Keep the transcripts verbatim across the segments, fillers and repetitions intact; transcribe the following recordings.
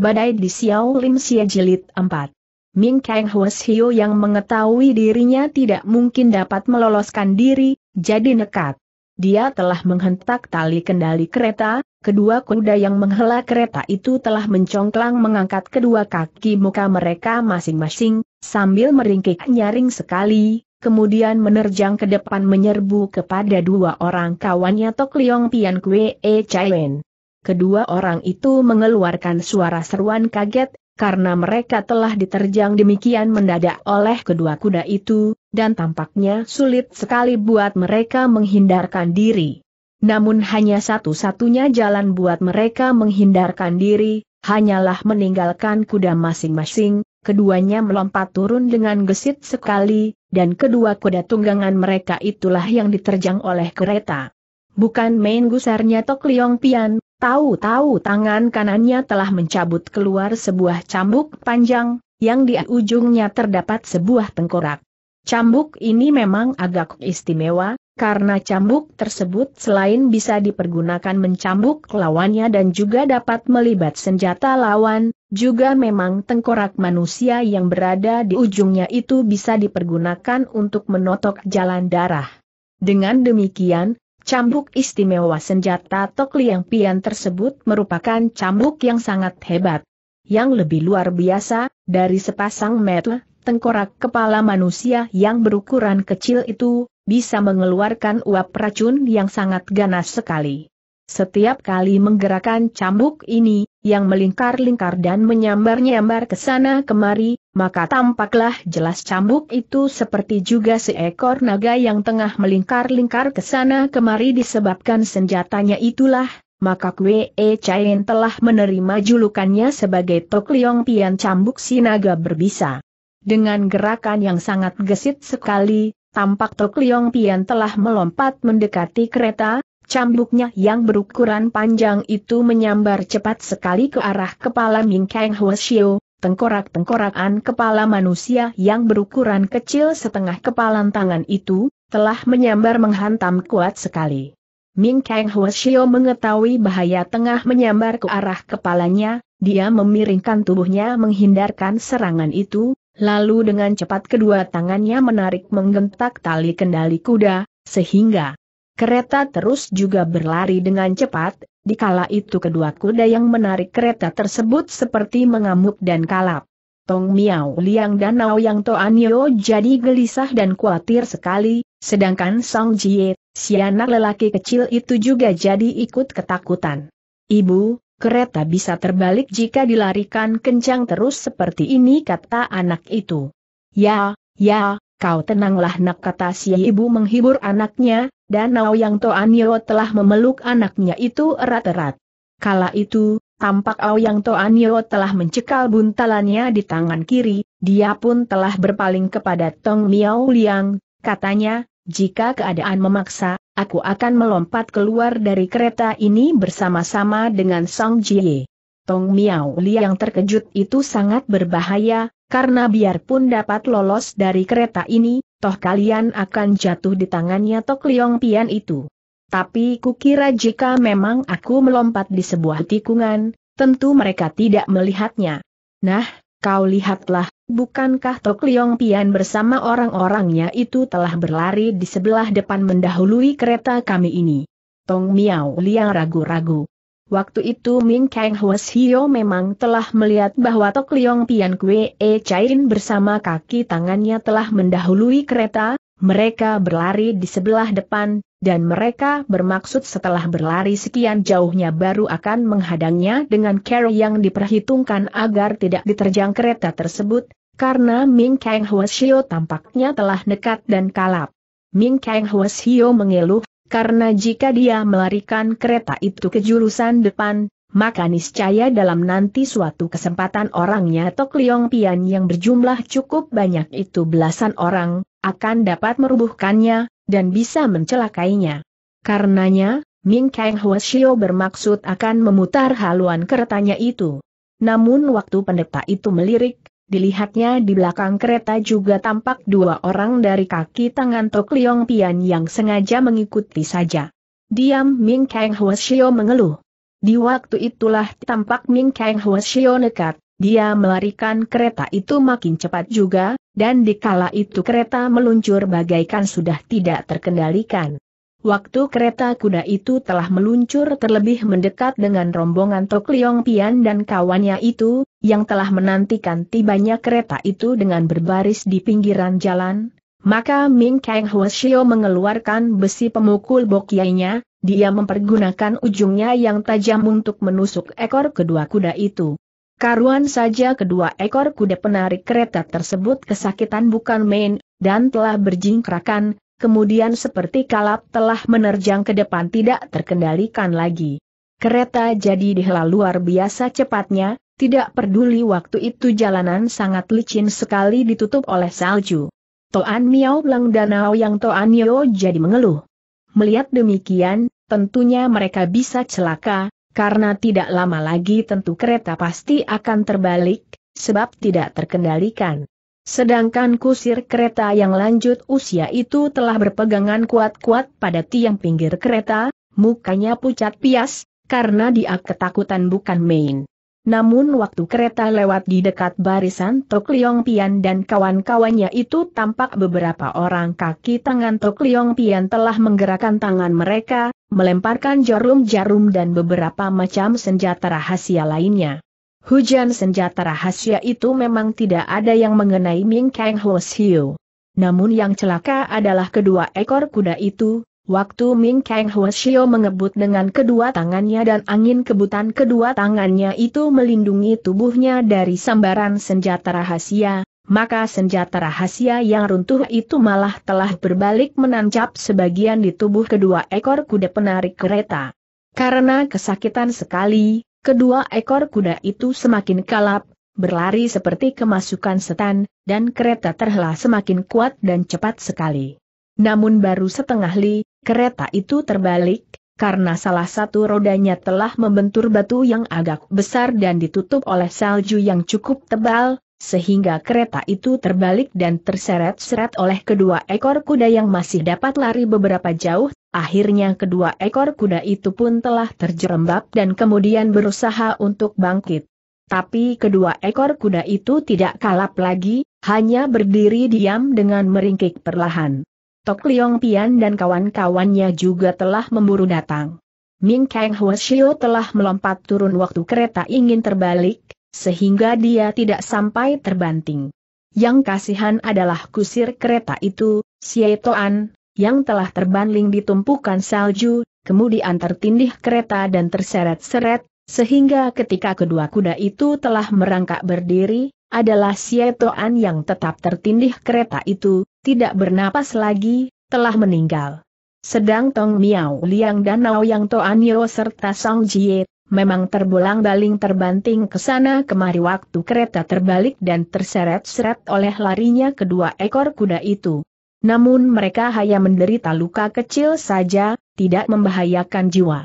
Badai di Xiao Lim Xie Jilid empat. Ming Kang Huas Hio yang mengetahui dirinya tidak mungkin dapat meloloskan diri, jadi nekat. Dia telah menghentak tali kendali kereta, kedua kuda yang menghela kereta itu telah mencongklang mengangkat kedua kaki muka mereka masing-masing, sambil meringkik nyaring sekali, kemudian menerjang ke depan menyerbu kepada dua orang kawannya Tok Liong Pian Kwe E Chien. Kedua orang itu mengeluarkan suara seruan kaget, karena mereka telah diterjang demikian mendadak oleh kedua kuda itu, dan tampaknya sulit sekali buat mereka menghindarkan diri. Namun hanya satu-satunya jalan buat mereka menghindarkan diri, hanyalah meninggalkan kuda masing-masing, keduanya melompat turun dengan gesit sekali, dan kedua kuda tunggangan mereka itulah yang diterjang oleh kereta. Bukan main gusarnya Tok Liong Pian, tahu-tahu tangan kanannya telah mencabut keluar sebuah cambuk panjang, yang di ujungnya terdapat sebuah tengkorak. Cambuk ini memang agak istimewa, karena cambuk tersebut selain bisa dipergunakan mencambuk lawannya dan juga dapat melibat senjata lawan, juga memang tengkorak manusia yang berada di ujungnya itu bisa dipergunakan untuk menotok jalan darah. Dengan demikian, cambuk istimewa senjata Tok Liong Pian tersebut merupakan cambuk yang sangat hebat. Yang lebih luar biasa, dari sepasang mata, tengkorak kepala manusia yang berukuran kecil itu, bisa mengeluarkan uap racun yang sangat ganas sekali. Setiap kali menggerakkan cambuk ini, yang melingkar-lingkar dan menyambar-nyambar ke sana kemari, maka tampaklah jelas cambuk itu seperti juga seekor naga yang tengah melingkar-lingkar ke sana kemari disebabkan senjatanya itulah, maka Kwe E Chien telah menerima julukannya sebagai Tok Liong Pian Cambuk Si Naga Berbisa. Dengan gerakan yang sangat gesit sekali, tampak Tok Liong Pian telah melompat mendekati kereta. Cambuknya yang berukuran panjang itu menyambar cepat sekali ke arah kepala Ming Kang Huasio, tengkorak-tengkorakan kepala manusia yang berukuran kecil setengah kepalan tangan itu, telah menyambar menghantam kuat sekali. Ming Kang Huasio mengetahui bahaya tengah menyambar ke arah kepalanya, dia memiringkan tubuhnya menghindarkan serangan itu, lalu dengan cepat kedua tangannya menarik menggentak tali kendali kuda, sehingga kereta terus juga berlari dengan cepat, dikala itu kedua kuda yang menarik kereta tersebut seperti mengamuk dan kalap. Tong Miao Liang dan Naoyang Toanio jadi gelisah dan khawatir sekali, sedangkan Song Jie, si anak lelaki kecil itu juga jadi ikut ketakutan. "Ibu, kereta bisa terbalik jika dilarikan kencang terus seperti ini," kata anak itu. "Ya, ya, kau tenanglah nak," kata si ibu menghibur anaknya. Dan Naoyang Toanio telah memeluk anaknya itu erat-erat. Kala itu, tampak Naoyang Toanio telah mencekal buntalannya di tangan kiri, dia pun telah berpaling kepada Tong Miao Liang, katanya, "Jika keadaan memaksa, aku akan melompat keluar dari kereta ini bersama-sama dengan Song Jie." Tong Miao Liang terkejut, itu sangat berbahaya, karena biarpun dapat lolos dari kereta ini, toh kalian akan jatuh di tangannya Tok Liong Pian itu. Tapi kukira jika memang aku melompat di sebuah tikungan, tentu mereka tidak melihatnya. Nah, kau lihatlah, bukankah Tok Liong Pian bersama orang-orangnya itu telah berlari di sebelah depan mendahului kereta kami ini?" Tong Miao Liang ragu-ragu. Waktu itu Ming Kang Huas Hio memang telah melihat bahwa Tok Liong Pian Kwe E Chien bersama kaki tangannya telah mendahului kereta, mereka berlari di sebelah depan, dan mereka bermaksud setelah berlari sekian jauhnya baru akan menghadangnya dengan cara yang diperhitungkan agar tidak diterjang kereta tersebut, karena Ming Kang Huas Hio tampaknya telah nekat dan kalap. Ming Kang Huas Hio mengeluh, karena jika dia melarikan kereta itu ke jurusan depan, maka niscaya dalam nanti suatu kesempatan orangnya Tok Liong Pian yang berjumlah cukup banyak itu belasan orang, akan dapat merubuhkannya, dan bisa mencelakainya. Karenanya, Ming Kang Huasio bermaksud akan memutar haluan keretanya itu. Namun waktu pendeta itu melirik, dilihatnya di belakang kereta juga tampak dua orang dari kaki tangan Tok Liong Pian yang sengaja mengikuti saja. Diam Ming Kang Huasio mengeluh. Di waktu itulah tampak Ming Kang Hwasyo nekat, dia melarikan kereta itu makin cepat juga, dan dikala itu kereta meluncur bagaikan sudah tidak terkendalikan. Waktu kereta kuda itu telah meluncur terlebih mendekat dengan rombongan Tok Liong Pian dan kawannya itu, yang telah menantikan tibanya kereta itu dengan berbaris di pinggiran jalan, maka Ming Kang Hwasyo mengeluarkan besi pemukul bokiainya. Dia mempergunakan ujungnya yang tajam untuk menusuk ekor kedua kuda itu. Karuan saja kedua ekor kuda penarik kereta tersebut kesakitan bukan main, dan telah berjingkrakan, kemudian seperti kalap telah menerjang ke depan tidak terkendalikan lagi. Kereta jadi dihela luar biasa cepatnya, tidak peduli waktu itu jalanan sangat licin sekali ditutup oleh salju. Toan Miao Lang Danau yang Toan Yo jadi mengeluh. Melihat demikian, tentunya mereka bisa celaka, karena tidak lama lagi tentu kereta pasti akan terbalik, sebab tidak terkendalikan. Sedangkan kusir kereta yang lanjut usia itu telah berpegangan kuat-kuat pada tiang pinggir kereta, mukanya pucat pias, karena dia ketakutan bukan main. Namun waktu kereta lewat di dekat barisan Tok Liong Pian dan kawan-kawannya itu tampak beberapa orang kaki tangan Tok Liong Pian telah menggerakkan tangan mereka, melemparkan jarum-jarum dan beberapa macam senjata rahasia lainnya. Hujan senjata rahasia itu memang tidak ada yang mengenai Ming Kang Hwasyo. Namun yang celaka adalah kedua ekor kuda itu. Waktu Ming Kang Hwasyo mengebut dengan kedua tangannya dan angin kebutan kedua tangannya itu melindungi tubuhnya dari sambaran senjata rahasia, maka senjata rahasia yang runtuh itu malah telah berbalik menancap sebagian di tubuh kedua ekor kuda penarik kereta. Karena kesakitan sekali, kedua ekor kuda itu semakin kalap, berlari seperti kemasukan setan, dan kereta terhela semakin kuat dan cepat sekali. Namun baru setengah li, kereta itu terbalik, karena salah satu rodanya telah membentur batu yang agak besar dan ditutup oleh salju yang cukup tebal, sehingga kereta itu terbalik dan terseret-seret oleh kedua ekor kuda yang masih dapat lari beberapa jauh, akhirnya kedua ekor kuda itu pun telah terjerembab dan kemudian berusaha untuk bangkit. Tapi kedua ekor kuda itu tidak kalap lagi, hanya berdiri diam dengan meringkik perlahan. Tok Liong Pian dan kawan-kawannya juga telah memburu datang. Ming Kang Hwasyo telah melompat turun waktu kereta ingin terbalik, sehingga dia tidak sampai terbanting. Yang kasihan adalah kusir kereta itu, Xie Toan, yang telah terbanting di tumpukan salju, kemudian tertindih kereta dan terseret-seret, sehingga ketika kedua kuda itu telah merangkak berdiri, adalah Xie Toan yang tetap tertindih kereta itu, tidak bernapas lagi, telah meninggal. Sedang Tong Miao Liang Danau yang Toan Yo serta Song Jie, memang terbolang-baling terbanting ke sana kemari waktu kereta terbalik dan terseret-seret oleh larinya kedua ekor kuda itu. Namun mereka hanya menderita luka kecil saja, tidak membahayakan jiwa.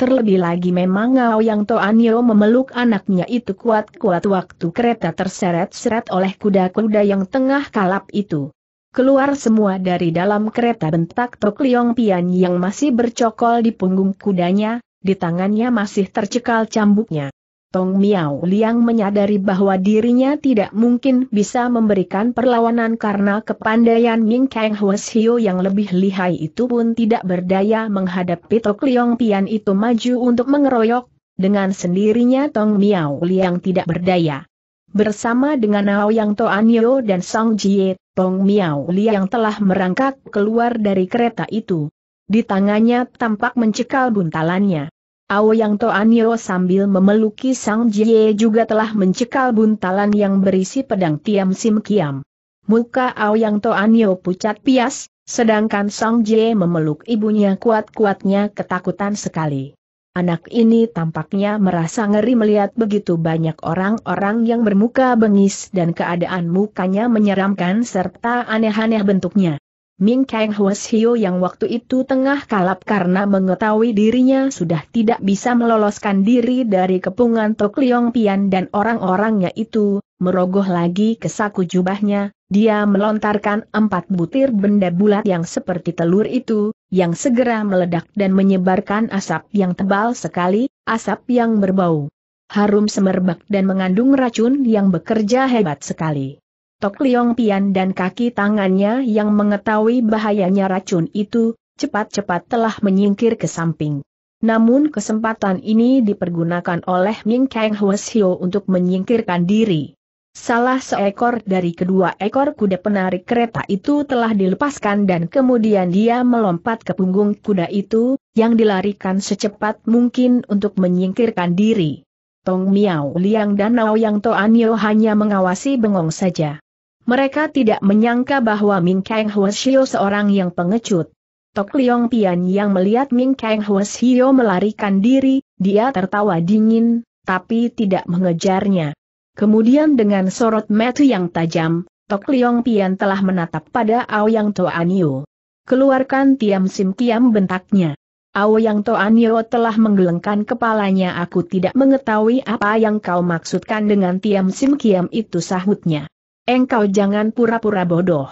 Terlebih lagi memang Ngao Yang Toan Yo memeluk anaknya itu kuat-kuat waktu kereta terseret-seret oleh kuda-kuda yang tengah kalap itu. Keluar semua dari dalam kereta bentak Tok Liong Pian yang masih bercokol di punggung kudanya, di tangannya masih tercekal cambuknya. Tong Miao Liang menyadari bahwa dirinya tidak mungkin bisa memberikan perlawanan karena kepandaian Ming Kang Hwasyo yang lebih lihai itu pun tidak berdaya menghadapi Tok Liong Pian itu maju untuk mengeroyok, dengan sendirinya Tong Miao Liang tidak berdaya. Bersama dengan Ao Yang Toan Yo dan Song Jie, Tong Miao Liang telah merangkak keluar dari kereta itu. Di tangannya tampak mencekal buntalannya. Ao Yang Toan Yo sambil memeluki Sang Jie juga telah mencekal buntalan yang berisi pedang Tiam Sim Kiam. Muka Ao Yang Toan Yo pucat pias, sedangkan Sang Jie memeluk ibunya kuat-kuatnya ketakutan sekali. Anak ini tampaknya merasa ngeri melihat begitu banyak orang-orang yang bermuka bengis dan keadaan mukanya menyeramkan serta aneh-aneh bentuknya. Ming Kang Hwasyo yang waktu itu tengah kalap karena mengetahui dirinya sudah tidak bisa meloloskan diri dari kepungan Tok Liong Pian dan orang-orangnya itu, merogoh lagi ke saku jubahnya, Dia melontarkan empat butir benda bulat yang seperti telur itu, yang segera meledak dan menyebarkan asap yang tebal sekali, asap yang berbau harum semerbak dan mengandung racun yang bekerja hebat sekali. Tok Liong Pian dan kaki tangannya yang mengetahui bahayanya racun itu, cepat-cepat telah menyingkir ke samping. Namun kesempatan ini dipergunakan oleh Ming Kang Hwasyo untuk menyingkirkan diri. Salah seekor dari kedua ekor kuda penarik kereta itu telah dilepaskan dan kemudian dia melompat ke punggung kuda itu, yang dilarikan secepat mungkin untuk menyingkirkan diri. Tong Miao Liang dan Nao Yang Toan Yo hanya mengawasi bengong saja. Mereka tidak menyangka bahwa Ming Kang Hwasyo seorang yang pengecut. Tok Liong Pian yang melihat Ming Kang Hwasyo melarikan diri, dia tertawa dingin, tapi tidak mengejarnya. Kemudian dengan sorot mata yang tajam, Tok Liong Pian telah menatap pada Aoyang Toanio. "Keluarkan Tiam Sim Kiam," bentaknya. Aoyang Toanio telah menggelengkan kepalanya. "Aku tidak mengetahui apa yang kau maksudkan dengan Tiam Sim Kiam itu," sahutnya. "Engkau jangan pura-pura bodoh.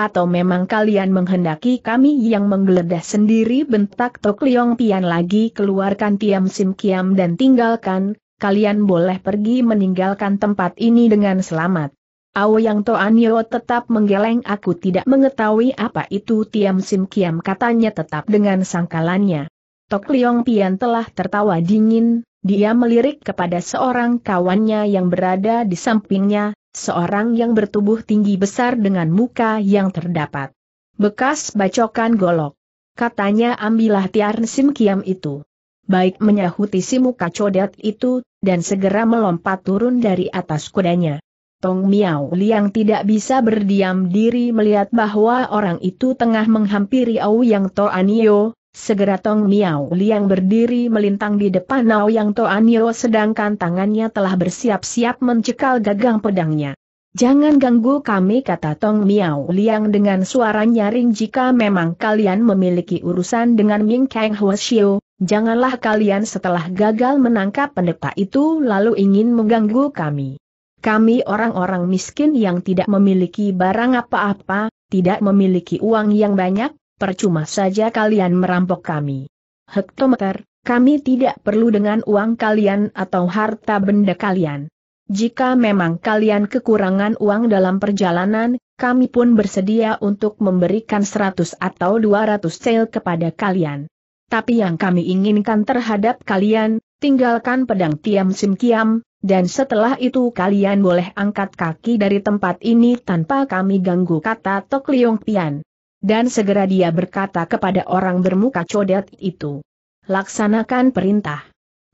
Atau memang kalian menghendaki kami yang menggeledah sendiri?" bentak Tok Liong Pian lagi. "Keluarkan Tiam Sim Kiam dan tinggalkan. Kalian boleh pergi meninggalkan tempat ini dengan selamat." Aoyang Toanio tetap menggeleng. "Aku tidak mengetahui apa itu Tiam Sim Kiam," katanya tetap dengan sangkalannya. Tok Liong Pian telah tertawa dingin, dia melirik kepada seorang kawannya yang berada di sampingnya, seorang yang bertubuh tinggi besar dengan muka yang terdapat bekas bacokan golok. Katanya, "Ambillah Tiam Sim Kiam itu." "Baik," menyahuti si muka codet itu, dan segera melompat turun dari atas kudanya. Tong Miao Liang tidak bisa berdiam diri melihat bahwa orang itu tengah menghampiri Aoyang Toanio. Segera Tong Miao Liang berdiri melintang di depan Aoyang Toanio, sedangkan tangannya telah bersiap-siap mencekal gagang pedangnya. "Jangan ganggu kami," kata Tong Miao Liang dengan suara nyaring. "Jika memang kalian memiliki urusan dengan Ming Kang Hwasyo, janganlah kalian setelah gagal menangkap pendeta itu lalu ingin mengganggu kami. Kami orang-orang miskin yang tidak memiliki barang apa-apa, tidak memiliki uang yang banyak, percuma saja kalian merampok kami. Hektometer, kami tidak perlu dengan uang kalian atau harta benda kalian. Jika memang kalian kekurangan uang dalam perjalanan, kami pun bersedia untuk memberikan seratus atau dua ratus sel kepada kalian. Tapi yang kami inginkan terhadap kalian, tinggalkan pedang Tiam Sim Kiam, dan setelah itu kalian boleh angkat kaki dari tempat ini tanpa kami ganggu," kata Tok Liong Pian. Dan segera dia berkata kepada orang bermuka codet itu, "Laksanakan perintah."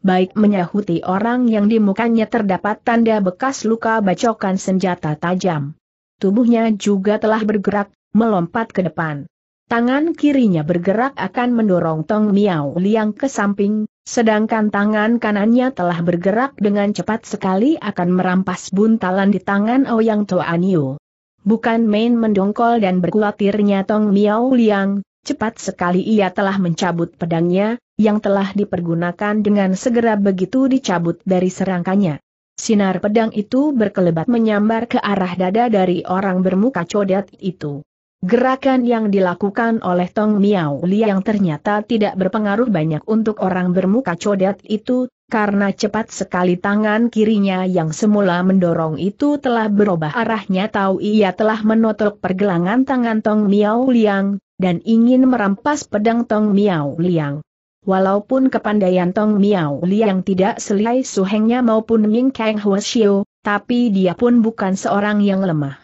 "Baik," menyahuti orang yang di mukanya terdapat tanda bekas luka bacokan senjata tajam. Tubuhnya juga telah bergerak, melompat ke depan. Tangan kirinya bergerak akan mendorong Tong Miao Liang ke samping, sedangkan tangan kanannya telah bergerak dengan cepat sekali akan merampas buntalan di tangan Aoyang Toanio. Bukan main mendongkol dan berkulatirnya Tong Miao Liang, cepat sekali ia telah mencabut pedangnya, yang telah dipergunakan dengan segera begitu dicabut dari serangkanya. Sinar pedang itu berkelebat menyambar ke arah dada dari orang bermuka codet itu. Gerakan yang dilakukan oleh Tong Miao Liang ternyata tidak berpengaruh banyak untuk orang bermuka codet itu, karena cepat sekali tangan kirinya yang semula mendorong itu telah berubah arahnya. Tahu ia telah menotok pergelangan tangan Tong Miao Liang, dan ingin merampas pedang Tong Miao Liang. Walaupun kepandaian Tong Miao Liang tidak selihai suhengnya maupun Ming Kang Hwasyo, tapi dia pun bukan seorang yang lemah.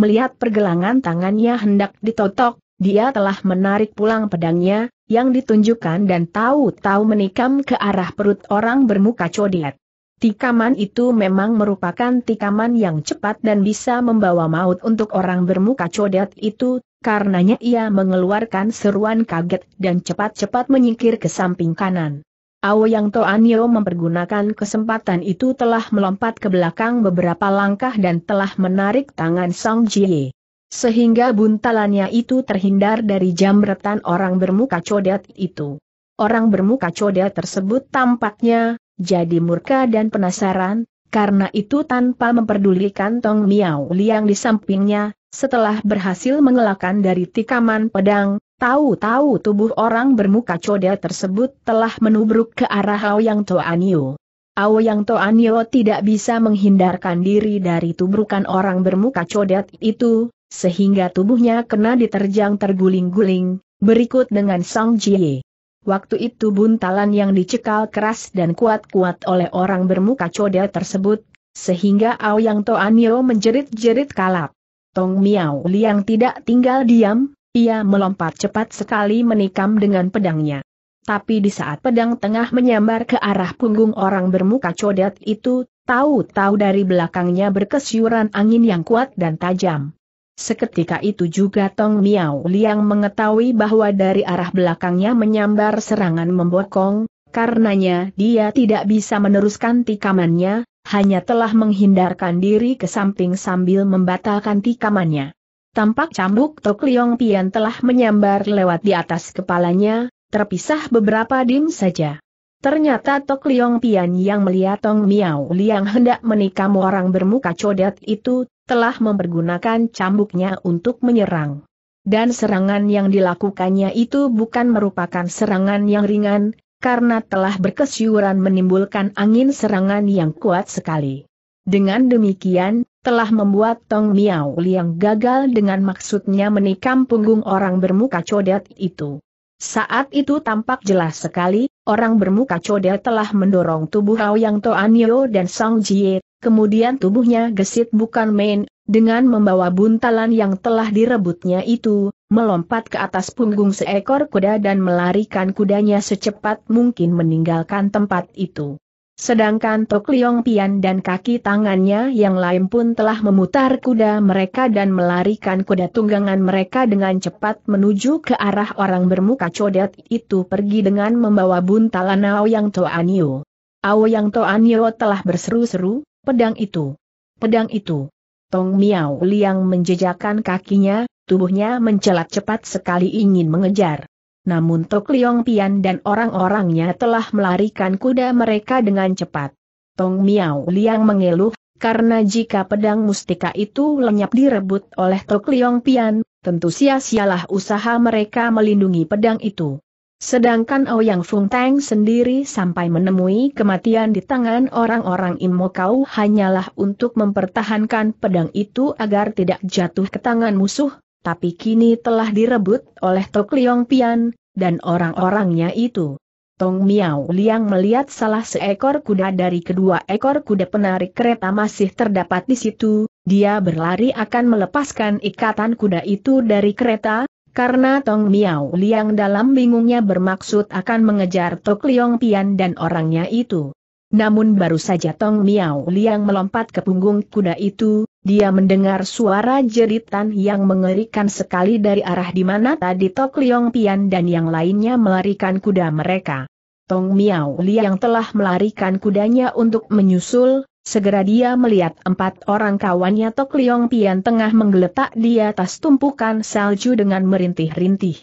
Melihat pergelangan tangannya hendak ditotok, dia telah menarik pulang pedangnya, yang ditunjukkan dan tahu-tahu menikam ke arah perut orang bermuka codet. Tikaman itu memang merupakan tikaman yang cepat dan bisa membawa maut untuk orang bermuka codet itu, karenanya ia mengeluarkan seruan kaget dan cepat-cepat menyingkir ke samping kanan. Aoyang Toanio mempergunakan kesempatan itu telah melompat ke belakang beberapa langkah dan telah menarik tangan Song Jie, sehingga buntalannya itu terhindar dari jambretan orang bermuka codet itu. Orang bermuka codet tersebut tampaknya jadi murka dan penasaran, karena itu tanpa memperdulikan Tong Miao Liang di sampingnya, Setelah berhasil mengelakkan dari tikaman pedang, tahu-tahu tubuh orang bermuka codel tersebut telah menubruk ke arah Aoyang Toanio. Aoyang Toanio tidak bisa menghindarkan diri dari tubrukan orang bermuka codel itu, sehingga tubuhnya kena diterjang terguling-guling, berikut dengan Sang Jie. Waktu itu buntalan yang dicekal keras dan kuat-kuat oleh orang bermuka codel tersebut, sehingga Aoyang Toanio menjerit-jerit kalap. Tong Miao Liang tidak tinggal diam, ia melompat cepat sekali menikam dengan pedangnya. Tapi di saat pedang tengah menyambar ke arah punggung orang bermuka codel itu, tahu-tahu dari belakangnya berkesyuran angin yang kuat dan tajam. Seketika itu juga Tong Miao Liang mengetahui bahwa dari arah belakangnya menyambar serangan membokong, karenanya dia tidak bisa meneruskan tikamannya, hanya telah menghindarkan diri ke samping sambil membatalkan tikamannya. Tampak cambuk Tok Liong Pian telah menyambar lewat di atas kepalanya, terpisah beberapa dim saja. Ternyata Tok Liong Pian yang melihat Tong Miao Liang hendak menikam orang bermuka codet itu, telah mempergunakan cambuknya untuk menyerang. Dan serangan yang dilakukannya itu bukan merupakan serangan yang ringan, karena telah berkesyuran menimbulkan angin serangan yang kuat sekali. Dengan demikian, telah membuat Tong Miao Liang gagal dengan maksudnya menikam punggung orang bermuka codet itu. Saat itu tampak jelas sekali, orang bermuka codet telah mendorong tubuh Aoyang Toanio dan Sang Jie. Kemudian tubuhnya gesit bukan main, dengan membawa buntalan yang telah direbutnya itu, melompat ke atas punggung seekor kuda dan melarikan kudanya secepat mungkin meninggalkan tempat itu. Sedangkan Tok Liong Pian dan kaki tangannya yang lain pun telah memutar kuda mereka dan melarikan kuda tunggangan mereka dengan cepat menuju ke arah orang bermuka codet itu pergi dengan membawa buntalan Aoyang Toanio. Aoyang Toanio telah berseru-seru, "Pedang itu! Pedang itu!" Tong Miao Liang menjejakkan kakinya, tubuhnya mencelat cepat sekali ingin mengejar. Namun Tok Liong Pian dan orang-orangnya telah melarikan kuda mereka dengan cepat. Tong Miao Liang mengeluh, karena jika pedang mustika itu lenyap direbut oleh Tok Liong Pian, tentu sia-sialah usaha mereka melindungi pedang itu. Sedangkan Ouyang Fung Tang sendiri sampai menemui kematian di tangan orang-orang Imo Kau hanyalah untuk mempertahankan pedang itu agar tidak jatuh ke tangan musuh, tapi kini telah direbut oleh Tok Liong Pian, dan orang-orangnya itu. Tong Miao Liang melihat salah seekor kuda dari kedua ekor kuda penarik kereta masih terdapat di situ, dia berlari akan melepaskan ikatan kuda itu dari kereta, karena Tong Miao Liang dalam bingungnya bermaksud akan mengejar Tok Liong Pian dan orangnya itu. Namun baru saja Tong Miao Liang melompat ke punggung kuda itu, dia mendengar suara jeritan yang mengerikan sekali dari arah di mana tadi Tok Liong Pian dan yang lainnya melarikan kuda mereka. Tong Miao Liang telah melarikan kudanya untuk menyusul. Segera dia melihat empat orang kawannya Tok Liong Pian tengah menggeletak di atas tumpukan salju dengan merintih-rintih.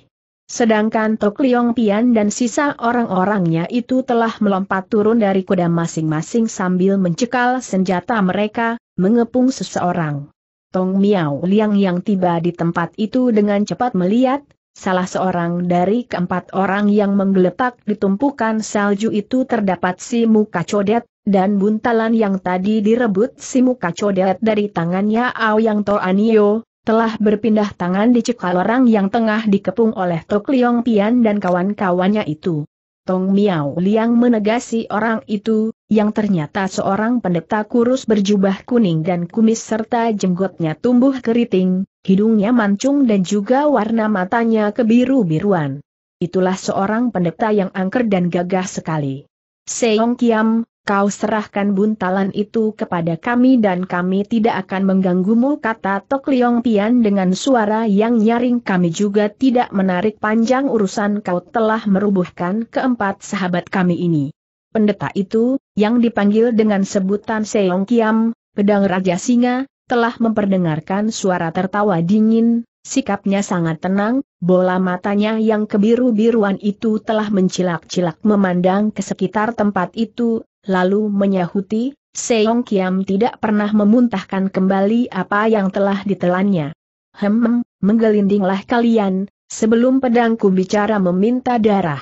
Sedangkan Tok Liong Pian dan sisa orang-orangnya itu telah melompat turun dari kuda masing-masing sambil mencekal senjata mereka, mengepung seseorang. Tong Miao Liang yang tiba di tempat itu dengan cepat melihat, salah seorang dari keempat orang yang menggeletak di tumpukan salju itu terdapat si muka codet, dan buntalan yang tadi direbut si muka codet dari tangannya Aoyang Toanio, telah berpindah tangan dicekal orang yang tengah dikepung oleh Tok Liong Pian dan kawan-kawannya itu. Tong Miao Liang menegasi orang itu, yang ternyata seorang pendeta kurus berjubah kuning dan kumis serta jenggotnya tumbuh keriting, hidungnya mancung dan juga warna matanya kebiru-biruan. Itulah seorang pendeta yang angker dan gagah sekali. "Seong Kiam, kau serahkan buntalan itu kepada kami dan kami tidak akan mengganggumu," kata Tok Liong Pian dengan suara yang nyaring. "Kami juga tidak menarik panjang urusan, kau telah merubuhkan keempat sahabat kami ini." Pendeta itu, yang dipanggil dengan sebutan Seong Kiam, pedang Raja Singa, telah memperdengarkan suara tertawa dingin, sikapnya sangat tenang, bola matanya yang kebiru-biruan itu telah mencilak-cilak memandang ke sekitar tempat itu. Lalu menyahuti, "Seong Kiam tidak pernah memuntahkan kembali apa yang telah ditelannya. Hem, menggelindinglah kalian, sebelum pedangku bicara meminta darah.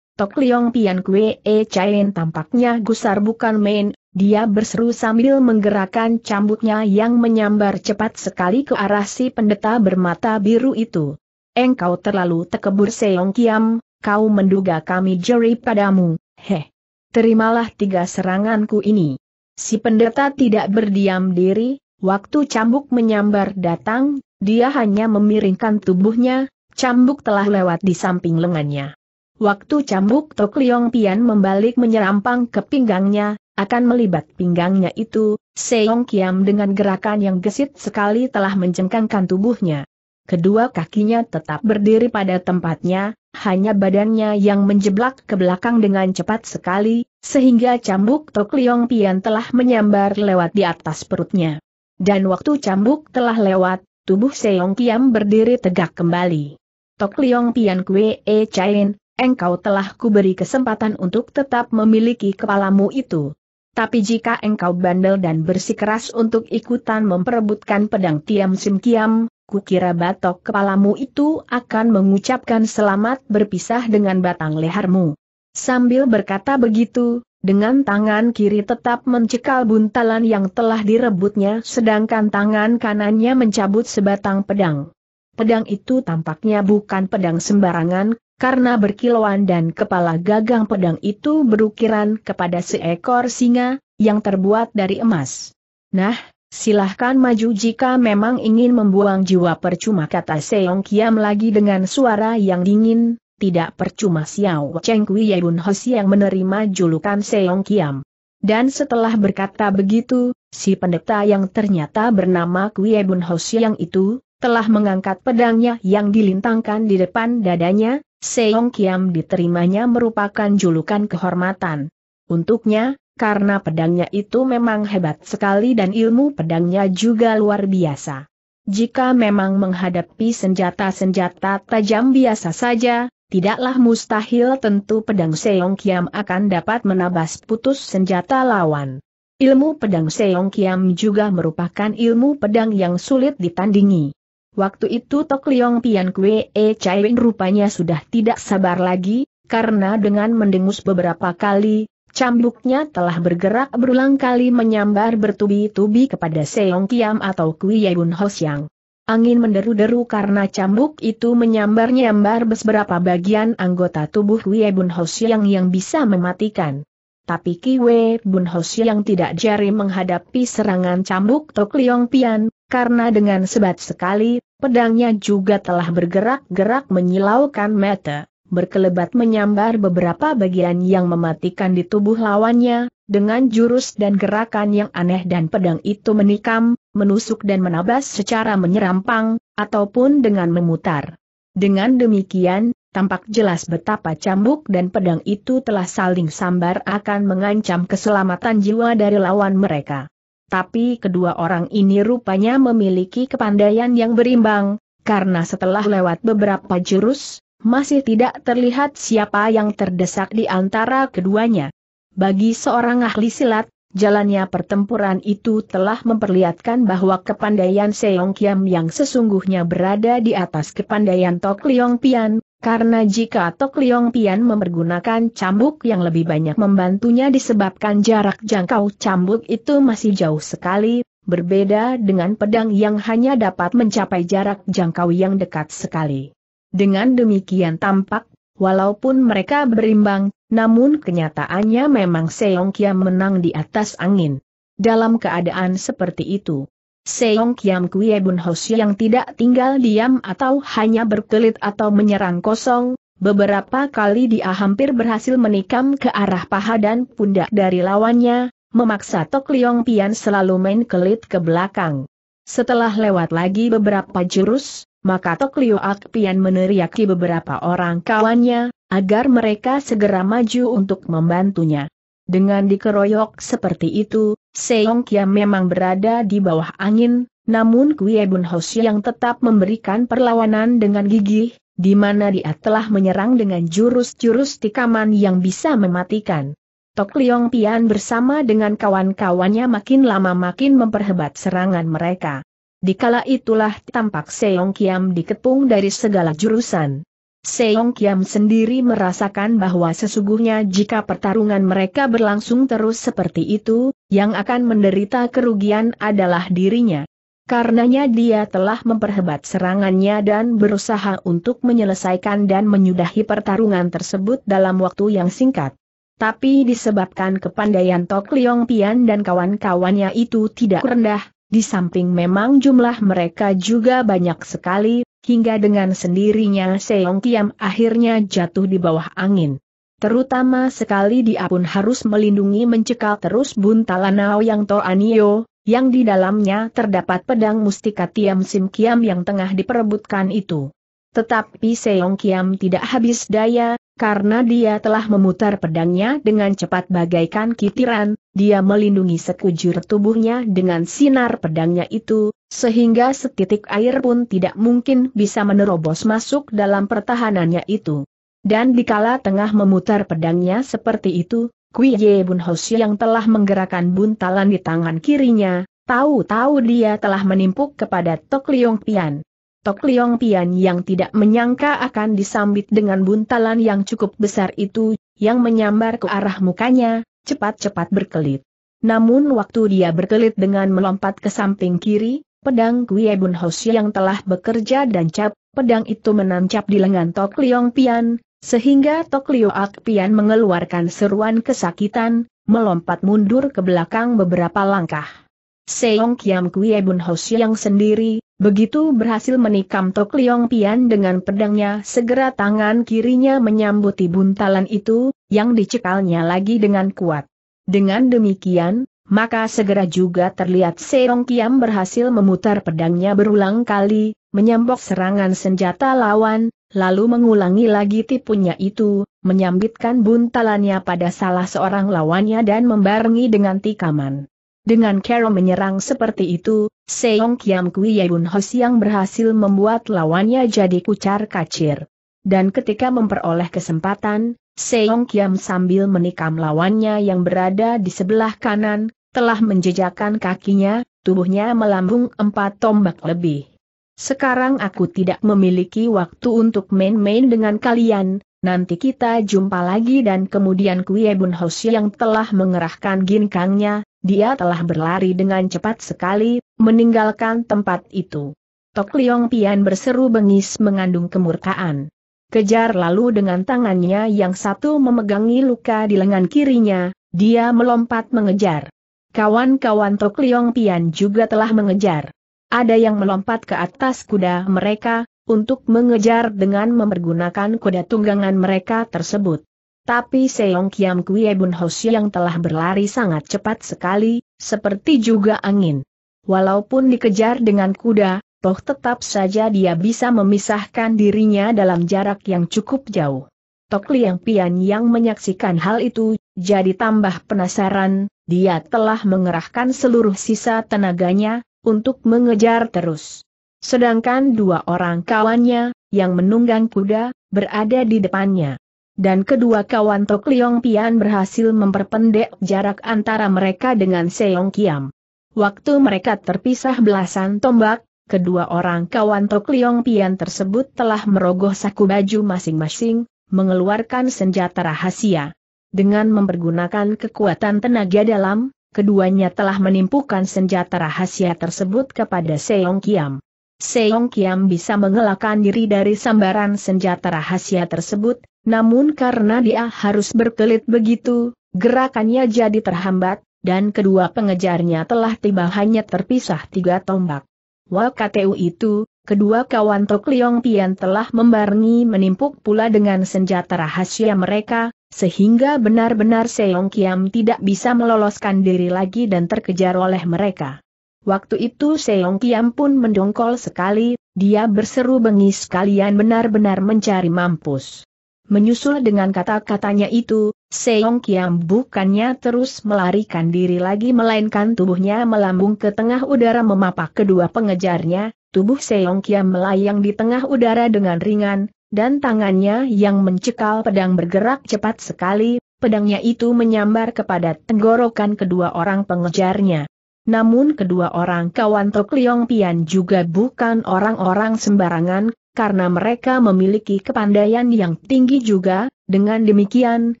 Tok Liong Pian Kwe E Chain tampaknya gusar bukan main, dia berseru sambil menggerakkan cambuknya yang menyambar cepat sekali ke arah si pendeta bermata biru itu. Engkau terlalu tekebur Seong Kiam, kau menduga kami jeri padamu, heh. Terimalah tiga seranganku ini. Si pendeta tidak berdiam diri, waktu cambuk menyambar datang, dia hanya memiringkan tubuhnya, cambuk telah lewat di samping lengannya. Waktu cambuk Tok Liong Pian membalik menyerampang ke pinggangnya, akan melibat pinggangnya itu, Seong Kiam dengan gerakan yang gesit sekali telah mencengkangkan tubuhnya. Kedua kakinya tetap berdiri pada tempatnya, hanya badannya yang menjeblak ke belakang dengan cepat sekali, sehingga cambuk Tok Liong Pian telah menyambar lewat di atas perutnya. Dan waktu cambuk telah lewat, tubuh Seong Kiam berdiri tegak kembali. Tok Liong Pian Kwe E Chain, engkau telah kuberi kesempatan untuk tetap memiliki kepalamu itu. Tapi jika engkau bandel dan bersikeras untuk ikutan memperebutkan pedang Tiam Sim Kiam, kukira batok kepalamu itu akan mengucapkan selamat berpisah dengan batang lehermu. Sambil berkata begitu, dengan tangan kiri tetap mencekal buntalan yang telah direbutnya, sedangkan tangan kanannya mencabut sebatang pedang. Pedang itu tampaknya bukan pedang sembarangan, karena berkilauan dan kepala gagang pedang itu berukiran kepada seekor singa, yang terbuat dari emas. Nah, silahkan maju jika memang ingin membuang jiwa percuma, kata Seong Kiam lagi dengan suara yang dingin. Tidak percuma Xiao Cheng Kui Yebun Hoshi yang menerima julukan Seong Kiam. Dan setelah berkata begitu, si pendeta yang ternyata bernama Kui Yebun Hoshi yang itu telah mengangkat pedangnya yang dilintangkan di depan dadanya. Seong Kiam diterimanya merupakan julukan kehormatan untuknya, karena pedangnya itu memang hebat sekali dan ilmu pedangnya juga luar biasa. Jika memang menghadapi senjata-senjata tajam biasa saja, tidaklah mustahil tentu pedang Seong Kiam akan dapat menabas putus senjata lawan. Ilmu pedang Seong Kiam juga merupakan ilmu pedang yang sulit ditandingi. Waktu itu Tok Liong Pian Kwe E Chain rupanya sudah tidak sabar lagi, karena dengan mendengus beberapa kali, cambuknya telah bergerak berulang kali menyambar bertubi-tubi kepada Seong Kiam atau Kui Yebun Hosyang. Angin menderu-deru karena cambuk itu menyambar-nyambar beberapa bagian anggota tubuh Kui Yebun Hosyang yang bisa mematikan. Tapi Kui Yebun Hosyang tidak jari menghadapi serangan cambuk Tok Liong Pian, karena dengan sebat sekali, pedangnya juga telah bergerak-gerak menyilaukan mata. Berkelebat menyambar beberapa bagian yang mematikan di tubuh lawannya, dengan jurus dan gerakan yang aneh, dan pedang itu menikam, menusuk dan menabas secara menyerampang, ataupun dengan memutar. Dengan demikian, tampak jelas betapa cambuk dan pedang itu telah saling sambar akan mengancam keselamatan jiwa dari lawan mereka. Tapi kedua orang ini rupanya memiliki kepandaian yang berimbang, karena setelah lewat beberapa jurus, masih tidak terlihat siapa yang terdesak di antara keduanya. Bagi seorang ahli silat, jalannya pertempuran itu telah memperlihatkan bahwa kepandaian Seong Kiam yang sesungguhnya berada di atas kepandaian Tok Liong Pian, karena jika Tok Liong Pian mempergunakan cambuk yang lebih banyak membantunya disebabkan jarak jangkau cambuk itu masih jauh sekali, berbeda dengan pedang yang hanya dapat mencapai jarak jangkau yang dekat sekali. Dengan demikian tampak, walaupun mereka berimbang, namun kenyataannya memang Seong Kiam menang di atas angin. Dalam keadaan seperti itu, Seong Kiam Kui Yebun Hoshi yang tidak tinggal diam atau hanya berkelit atau menyerang kosong, beberapa kali dia hampir berhasil menikam ke arah paha dan pundak dari lawannya, memaksa Tok Liong Pian selalu main kelit ke belakang. Setelah lewat lagi beberapa jurus, maka Tok Liong Pian meneriaki beberapa orang kawannya, agar mereka segera maju untuk membantunya. Dengan dikeroyok seperti itu, Seong Kiam memang berada di bawah angin, namun Kui Yebun Hoshi yang tetap memberikan perlawanan dengan gigih, di mana dia telah menyerang dengan jurus-jurus tikaman yang bisa mematikan. Tok Liong Pian bersama dengan kawan-kawannya makin lama makin memperhebat serangan mereka. Dikala itulah tampak Seong Kiam dikepung dari segala jurusan. Seong Kiam sendiri merasakan bahwa sesungguhnya jika pertarungan mereka berlangsung terus seperti itu, yang akan menderita kerugian adalah dirinya. Karenanya dia telah memperhebat serangannya dan berusaha untuk menyelesaikan dan menyudahi pertarungan tersebut dalam waktu yang singkat. Tapi disebabkan kepandaian Tok Liong Pian dan kawan-kawannya itu tidak rendah, di samping memang jumlah mereka juga banyak sekali, hingga dengan sendirinya Seong Kiam akhirnya jatuh di bawah angin. Terutama sekali dia pun harus melindungi mencekal terus buntalan Naoyang Toanio, yang di dalamnya terdapat pedang mustika Tiam Sim Kiam yang tengah diperebutkan itu. Tetapi Seong Kiam tidak habis daya, karena dia telah memutar pedangnya dengan cepat bagaikan kitiran. Dia melindungi sekujur tubuhnya dengan sinar pedangnya itu, sehingga setitik air pun tidak mungkin bisa menerobos masuk dalam pertahanannya itu. Dan dikala tengah memutar pedangnya seperti itu, Kwi Ye Bun Hoshi yang telah menggerakkan buntalan di tangan kirinya, tahu-tahu dia telah menimpuk kepada Tok Liong Pian. Tok Liong Pian yang tidak menyangka akan disambit dengan buntalan yang cukup besar itu, yang menyambar ke arah mukanya, cepat-cepat berkelit. Namun waktu dia berkelit dengan melompat ke samping kiri, pedang Kwi Ye Bun Hoshi yang telah bekerja dancap, pedang itu menancap di lengan Tok Liong Pian, sehingga Tok Liong Pian mengeluarkan seruan kesakitan, melompat mundur ke belakang beberapa langkah. Seong Kiam Kwi Ye Bun Hoshi yang sendiri, begitu berhasil menikam Tok Liong Pian dengan pedangnya, segera tangan kirinya menyambuti buntalan itu, yang dicekalnya lagi dengan kuat. Dengan demikian, maka segera juga terlihat Seong Kiam berhasil memutar pedangnya berulang kali, menyambok serangan senjata lawan, lalu mengulangi lagi tipunya itu, menyambitkan buntalannya pada salah seorang lawannya dan membarengi dengan tikaman. Dengan cara menyerang seperti itu, Seong Kiam Kwi Ye Bun Hoshi yang berhasil membuat lawannya jadi kucar-kacir. Dan ketika memperoleh kesempatan, Seong Kiam sambil menikam lawannya yang berada di sebelah kanan, telah menjejakkan kakinya, tubuhnya melambung empat tombak lebih. Sekarang aku tidak memiliki waktu untuk main-main dengan kalian. Nanti kita jumpa lagi. Dan kemudian Kwi Ye Bun Hoshi yang telah mengerahkan ginkangnya, dia telah berlari dengan cepat sekali, meninggalkan tempat itu. Tok Liong Pian berseru bengis mengandung kemurkaan. Kejar lalu dengan tangannya yang satu memegangi luka di lengan kirinya, dia melompat mengejar. Kawan-kawan Tok Liong Pian juga telah mengejar. Ada yang melompat ke atas kuda mereka, untuk mengejar dengan mempergunakan kuda tunggangan mereka tersebut. Tapi Seong Kiam Kwi Ye Bun Hoshi yang telah berlari sangat cepat sekali, seperti juga angin. Walaupun dikejar dengan kuda, toh tetap saja dia bisa memisahkan dirinya dalam jarak yang cukup jauh. Tok Liong Pian yang menyaksikan hal itu, jadi tambah penasaran. Dia telah mengerahkan seluruh sisa tenaganya, untuk mengejar terus. Sedangkan dua orang kawannya, yang menunggang kuda, berada di depannya. Dan kedua kawan Tok Liong Pian berhasil memperpendek jarak antara mereka dengan Seong Kiam. Waktu mereka terpisah belasan tombak, kedua orang kawan Tok Liong Pian tersebut telah merogoh saku baju masing-masing, mengeluarkan senjata rahasia. Dengan mempergunakan kekuatan tenaga dalam, keduanya telah menimpukan senjata rahasia tersebut kepada Seong Kiam. Seong Kiam bisa mengelakkan diri dari sambaran senjata rahasia tersebut, namun karena dia harus berkelit begitu, gerakannya jadi terhambat, dan kedua pengejarnya telah tiba hanya terpisah tiga tombak. Waktu itu, kedua kawan Tok Liong Pian telah membarengi menimpuk pula dengan senjata rahasia mereka, sehingga benar-benar Seong Kiam tidak bisa meloloskan diri lagi dan terkejar oleh mereka. Waktu itu Seong Kiam pun mendongkol sekali, dia berseru bengis, kalian benar-benar mencari mampus. Menyusul dengan kata-katanya itu, Seong Kiam bukannya terus melarikan diri lagi melainkan tubuhnya melambung ke tengah udara memapak kedua pengejarnya, tubuh Seong Kiam melayang di tengah udara dengan ringan, dan tangannya yang mencekal pedang bergerak cepat sekali, pedangnya itu menyambar kepada tenggorokan kedua orang pengejarnya. Namun kedua orang kawan Tok Liong Pian juga bukan orang-orang sembarangan, karena mereka memiliki kepandaian yang tinggi juga. Dengan demikian,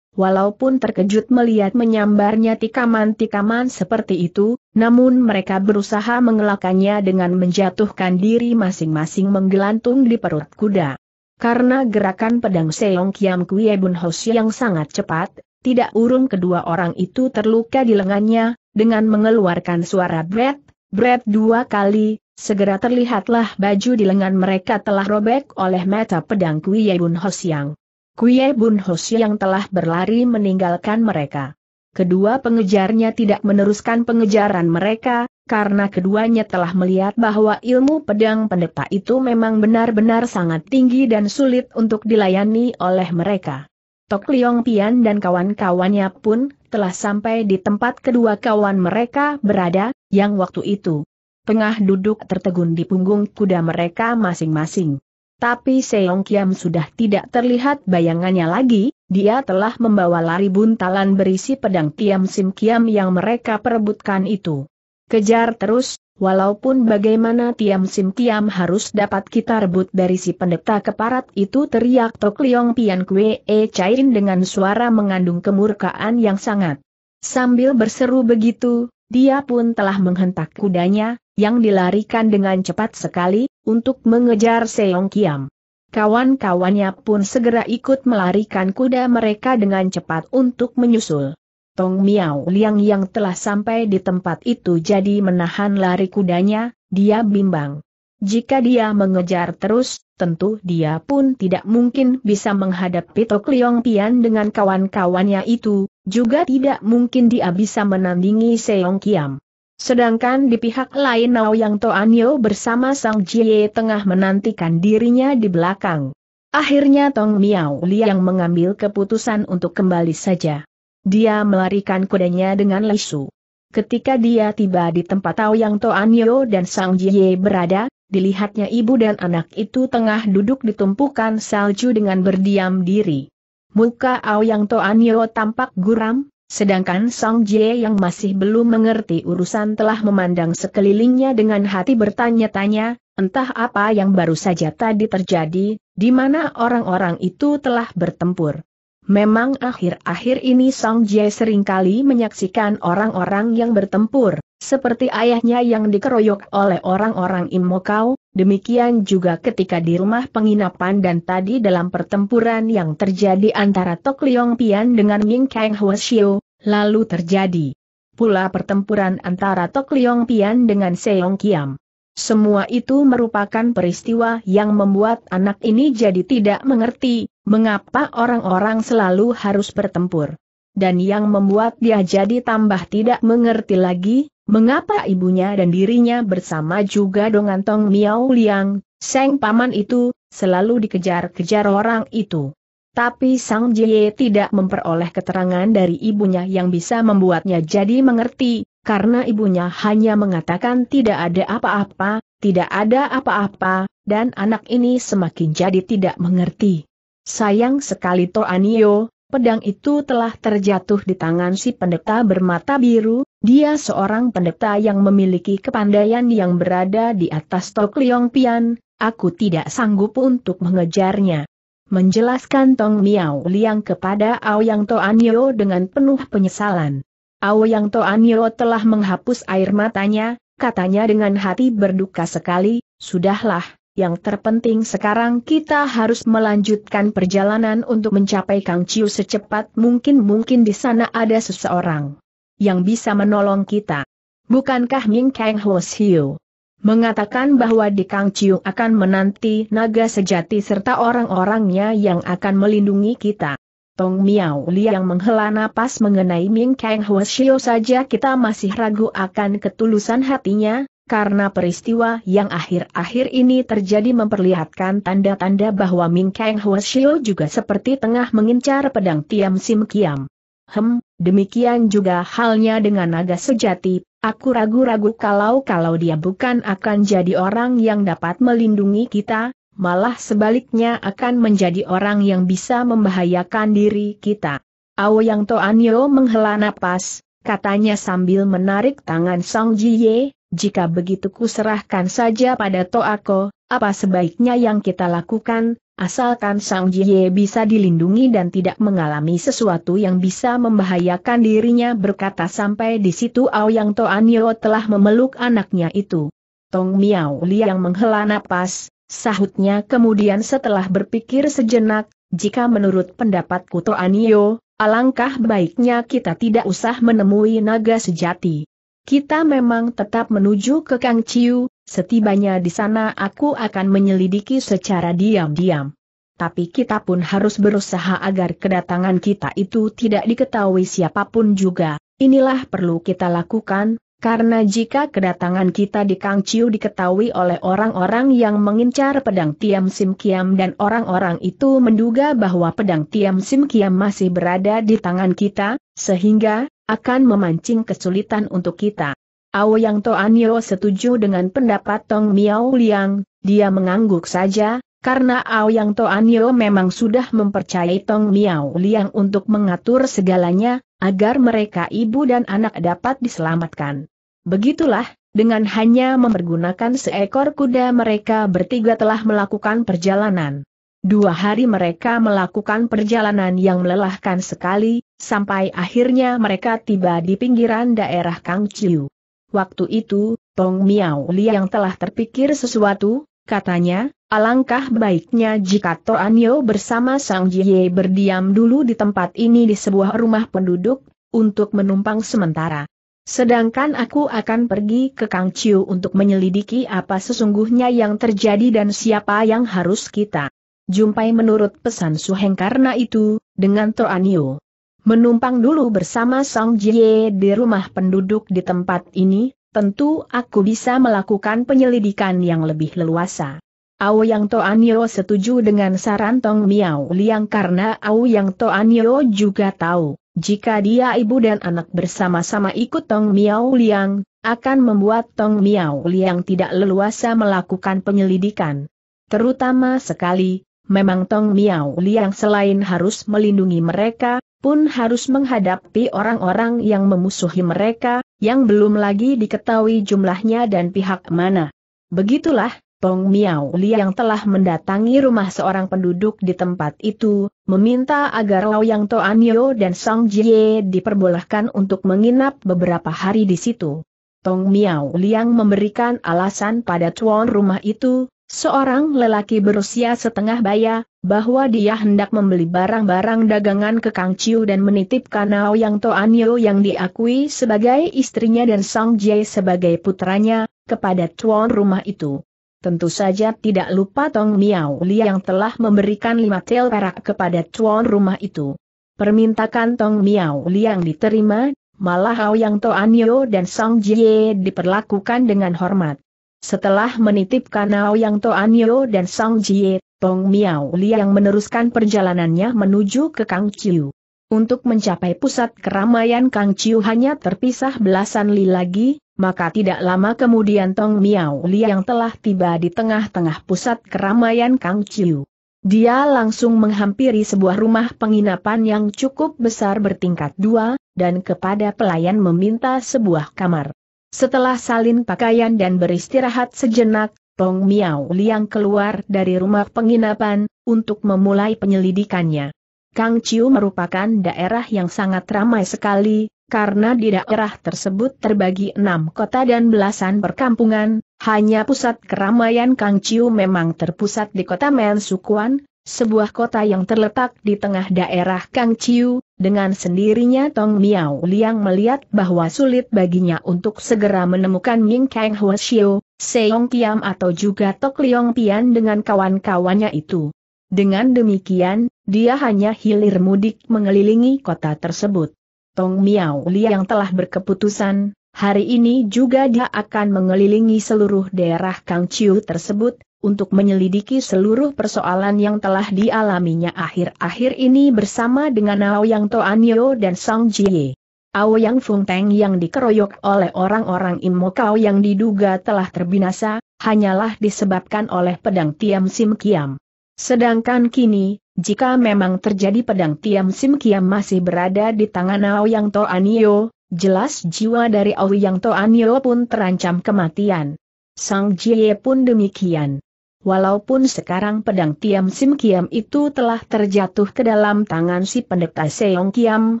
walaupun terkejut melihat menyambarnya tikaman-tikaman seperti itu, namun mereka berusaha mengelakkannya dengan menjatuhkan diri masing-masing menggelantung di perut kuda. Karena gerakan pedang Seong Kiam Kwe Bun Hos yang sangat cepat, tidak urung kedua orang itu terluka di lengannya. Dengan mengeluarkan suara bret, bret dua kali, segera terlihatlah baju di lengan mereka telah robek oleh mata pedang Kwe Bun Hos yang. Kwe Bun Hos yang telah berlari meninggalkan mereka. Kedua pengejarnya tidak meneruskan pengejaran mereka, karena keduanya telah melihat bahwa ilmu pedang pendeta itu memang benar-benar sangat tinggi dan sulit untuk dilayani oleh mereka. Tok Liong Pian dan kawan-kawannya pun telah sampai di tempat kedua kawan mereka berada, yang waktu itu tengah duduk tertegun di punggung kuda mereka masing-masing. Tapi Seong Kiam sudah tidak terlihat bayangannya lagi, dia telah membawa lari buntalan berisi pedang Tiam Sim Kiam yang mereka perebutkan itu. Kejar terus, walaupun bagaimana Tiam Sim Kiam harus dapat kita rebut dari si pendeta keparat itu, teriak Tok Liong Pian Kwe Chairin dengan suara mengandung kemurkaan yang sangat. Sambil berseru begitu, dia pun telah menghentak kudanya, yang dilarikan dengan cepat sekali, untuk mengejar Seong Kiam. Kawan-kawannya pun segera ikut melarikan kuda mereka dengan cepat untuk menyusul. Tong Miao Liang yang telah sampai di tempat itu jadi menahan lari kudanya, dia bimbang. Jika dia mengejar terus, tentu dia pun tidak mungkin bisa menghadapi Tok Liong Pian dengan kawan-kawannya itu. Juga tidak mungkin dia bisa menandingi Seong Kiam. Sedangkan di pihak lain Nao Yang Toanyo bersama Sang Jie tengah menantikan dirinya di belakang. Akhirnya Tong Miao Liang mengambil keputusan untuk kembali saja. Dia melarikan kudanya dengan lesu. Ketika dia tiba di tempat Nao Yang Toanyo dan Sang Jie berada, dilihatnya ibu dan anak itu tengah duduk di tumpukan salju dengan berdiam diri. Muka Aoyang Toanyo tampak guram, sedangkan Sang Jie yang masih belum mengerti urusan telah memandang sekelilingnya dengan hati bertanya-tanya, entah apa yang baru saja tadi terjadi, di mana orang-orang itu telah bertempur. Memang akhir-akhir ini Sang Jie seringkali menyaksikan orang-orang yang bertempur, seperti ayahnya yang dikeroyok oleh orang-orang Imokau. Demikian juga ketika di rumah penginapan dan tadi dalam pertempuran yang terjadi antara Tok Liong Pian dengan Ying Kang Huoshiu, lalu terjadi pula pertempuran antara Tok Liong Pian dengan Seong Kiam. Semua itu merupakan peristiwa yang membuat anak ini jadi tidak mengerti mengapa orang-orang selalu harus bertempur. Dan yang membuat dia jadi tambah tidak mengerti lagi, mengapa ibunya dan dirinya bersama juga dengan Tong Miao Liang, sang paman itu, selalu dikejar-kejar orang itu. Tapi Sang Jie tidak memperoleh keterangan dari ibunya yang bisa membuatnya jadi mengerti, karena ibunya hanya mengatakan tidak ada apa-apa, tidak ada apa-apa, dan anak ini semakin jadi tidak mengerti. Sayang sekali Toanyo. Pedang itu telah terjatuh di tangan si pendeta bermata biru, dia seorang pendeta yang memiliki kepandaian yang berada di atas Tok Liong Pian, aku tidak sanggup untuk mengejarnya. Menjelaskan Tong Miao Liang kepada Aoyang Toanyo dengan penuh penyesalan. Aoyang Toanyo telah menghapus air matanya, katanya dengan hati berduka sekali, sudahlah. Yang terpenting sekarang kita harus melanjutkan perjalanan untuk mencapai Kang Chiu secepat mungkin. Mungkin di sana ada seseorang yang bisa menolong kita. Bukankah Ying Kang Huoshiu mengatakan bahwa di Kang Chiu akan menanti naga sejati serta orang-orangnya yang akan melindungi kita? Tong Miao Liang menghela napas. Mengenai Ying Kang Huoshiu saja kita masih ragu akan ketulusan hatinya. Karena peristiwa yang akhir-akhir ini terjadi memperlihatkan tanda-tanda bahwa Ying Kang Huoshiu juga seperti tengah mengincar pedang Tiam Sim Kiam. Hem, demikian juga halnya dengan naga sejati, aku ragu-ragu kalau-kalau dia bukan akan jadi orang yang dapat melindungi kita, malah sebaliknya akan menjadi orang yang bisa membahayakan diri kita. Aoyang Toanyo menghela napas, katanya sambil menarik tangan Song Jiye, jika begitu kuserahkan saja pada Toako, apa sebaiknya yang kita lakukan, asalkan Song Jiye bisa dilindungi dan tidak mengalami sesuatu yang bisa membahayakan dirinya. Berkata sampai di situ Aoyang Toanio telah memeluk anaknya itu. Tong Miao Liang menghela napas, sahutnya kemudian setelah berpikir sejenak, jika menurut pendapatku Toanio, alangkah baiknya kita tidak usah menemui naga sejati. Kita memang tetap menuju ke Kang Chiu, setibanya di sana aku akan menyelidiki secara diam-diam. Tapi kita pun harus berusaha agar kedatangan kita itu tidak diketahui siapapun juga, inilah perlu kita lakukan. Karena jika kedatangan kita di Kang Chiu diketahui oleh orang-orang yang mengincar pedang Tiam Sim Kiam dan orang-orang itu menduga bahwa pedang Tiam Sim Kiam masih berada di tangan kita, sehingga akan memancing kesulitan untuk kita. Aoyang Toanio setuju dengan pendapat Tong Miao Liang, dia mengangguk saja, karena Aoyang Toanio memang sudah mempercayai Tong Miao Liang untuk mengatur segalanya, agar mereka ibu dan anak dapat diselamatkan. Begitulah, dengan hanya mempergunakan seekor kuda mereka bertiga telah melakukan perjalanan. Dua hari mereka melakukan perjalanan yang melelahkan sekali, sampai akhirnya mereka tiba di pinggiran daerah Kang Chiu. Waktu itu, Tong Miao Liang telah terpikir sesuatu, katanya, alangkah baiknya jika Toanio bersama Sang Jiye berdiam dulu di tempat ini di sebuah rumah penduduk, untuk menumpang sementara. Sedangkan aku akan pergi ke Kang Chiu untuk menyelidiki apa sesungguhnya yang terjadi dan siapa yang harus kita jumpai menurut pesan Suheng. Karena itu, dengan Toanio menumpang dulu bersama Sang Jiye di rumah penduduk di tempat ini, tentu aku bisa melakukan penyelidikan yang lebih leluasa. Aoyang Toanio setuju dengan saran Tong Miao Liang karena Aoyang Toanio juga tahu, jika dia ibu dan anak bersama-sama ikut Tong Miao Liang, akan membuat Tong Miao Liang tidak leluasa melakukan penyelidikan. Terutama sekali, memang Tong Miao Liang selain harus melindungi mereka, pun harus menghadapi orang-orang yang memusuhi mereka, yang belum lagi diketahui jumlahnya dan pihak mana. Begitulah, Tong Miao Liang telah mendatangi rumah seorang penduduk di tempat itu, meminta agar Aoyang Toanio dan Song Jiye diperbolehkan untuk menginap beberapa hari di situ. Tong Miao Liang memberikan alasan pada tuan rumah itu, seorang lelaki berusia setengah baya, bahwa dia hendak membeli barang-barang dagangan ke Kang Chiu dan menitipkan Aoyang Toanio yang diakui sebagai istrinya dan Song Jiye sebagai putranya, kepada tuan rumah itu. Tentu saja tidak lupa Tong Miao Liang yang telah memberikan lima tel perak kepada tuan rumah itu. Permintaan Tong Miao Liang diterima, malah Aoyang Toanio dan Song Jiye diperlakukan dengan hormat. Setelah menitipkan Aoyang Toanio dan Song Jiye, Tong Miao Liang meneruskan perjalanannya menuju ke Kang Chiu. Untuk mencapai pusat keramaian Kang Chiu hanya terpisah belasan li lagi. Maka tidak lama kemudian Tong Miao Liang telah tiba di tengah-tengah pusat keramaian Kang Chiu. Dia langsung menghampiri sebuah rumah penginapan yang cukup besar bertingkat dua, dan kepada pelayan meminta sebuah kamar. Setelah salin pakaian dan beristirahat sejenak, Tong Miao Liang keluar dari rumah penginapan, untuk memulai penyelidikannya. Kang Chiu merupakan daerah yang sangat ramai sekali. Karena di daerah tersebut terbagi enam kota dan belasan perkampungan, hanya pusat keramaian Kang Chiu memang terpusat di kota Mensukuan, sebuah kota yang terletak di tengah daerah Kang Chiu. Dengan sendirinya Tong Miao Liang melihat bahwa sulit baginya untuk segera menemukan Ming Kang Hwa Shio, Seong Kiam atau juga Tok Leong Pian dengan kawan-kawannya itu. Dengan demikian, dia hanya hilir mudik mengelilingi kota tersebut. Tong Miao Liang telah berkeputusan, hari ini juga dia akan mengelilingi seluruh daerah Kang Chiu tersebut, untuk menyelidiki seluruh persoalan yang telah dialaminya akhir-akhir ini bersama dengan Aoyang Toanio dan Song Jiye. Aoyang Fung Teng yang dikeroyok oleh orang-orang Imokau yang diduga telah terbinasa, hanyalah disebabkan oleh pedang Tiam Sim Kiam. Sedangkan kini, jika memang terjadi pedang Tiam Sim Kiam masih berada di tangan Aoyang Toanio, Jelas jiwa dari Ouyang Toanyo pun terancam kematian. Sang Jie pun demikian. Walaupun sekarang pedang Tiam Sim Kiam itu telah terjatuh ke dalam tangan si pendeta Seong Kiam,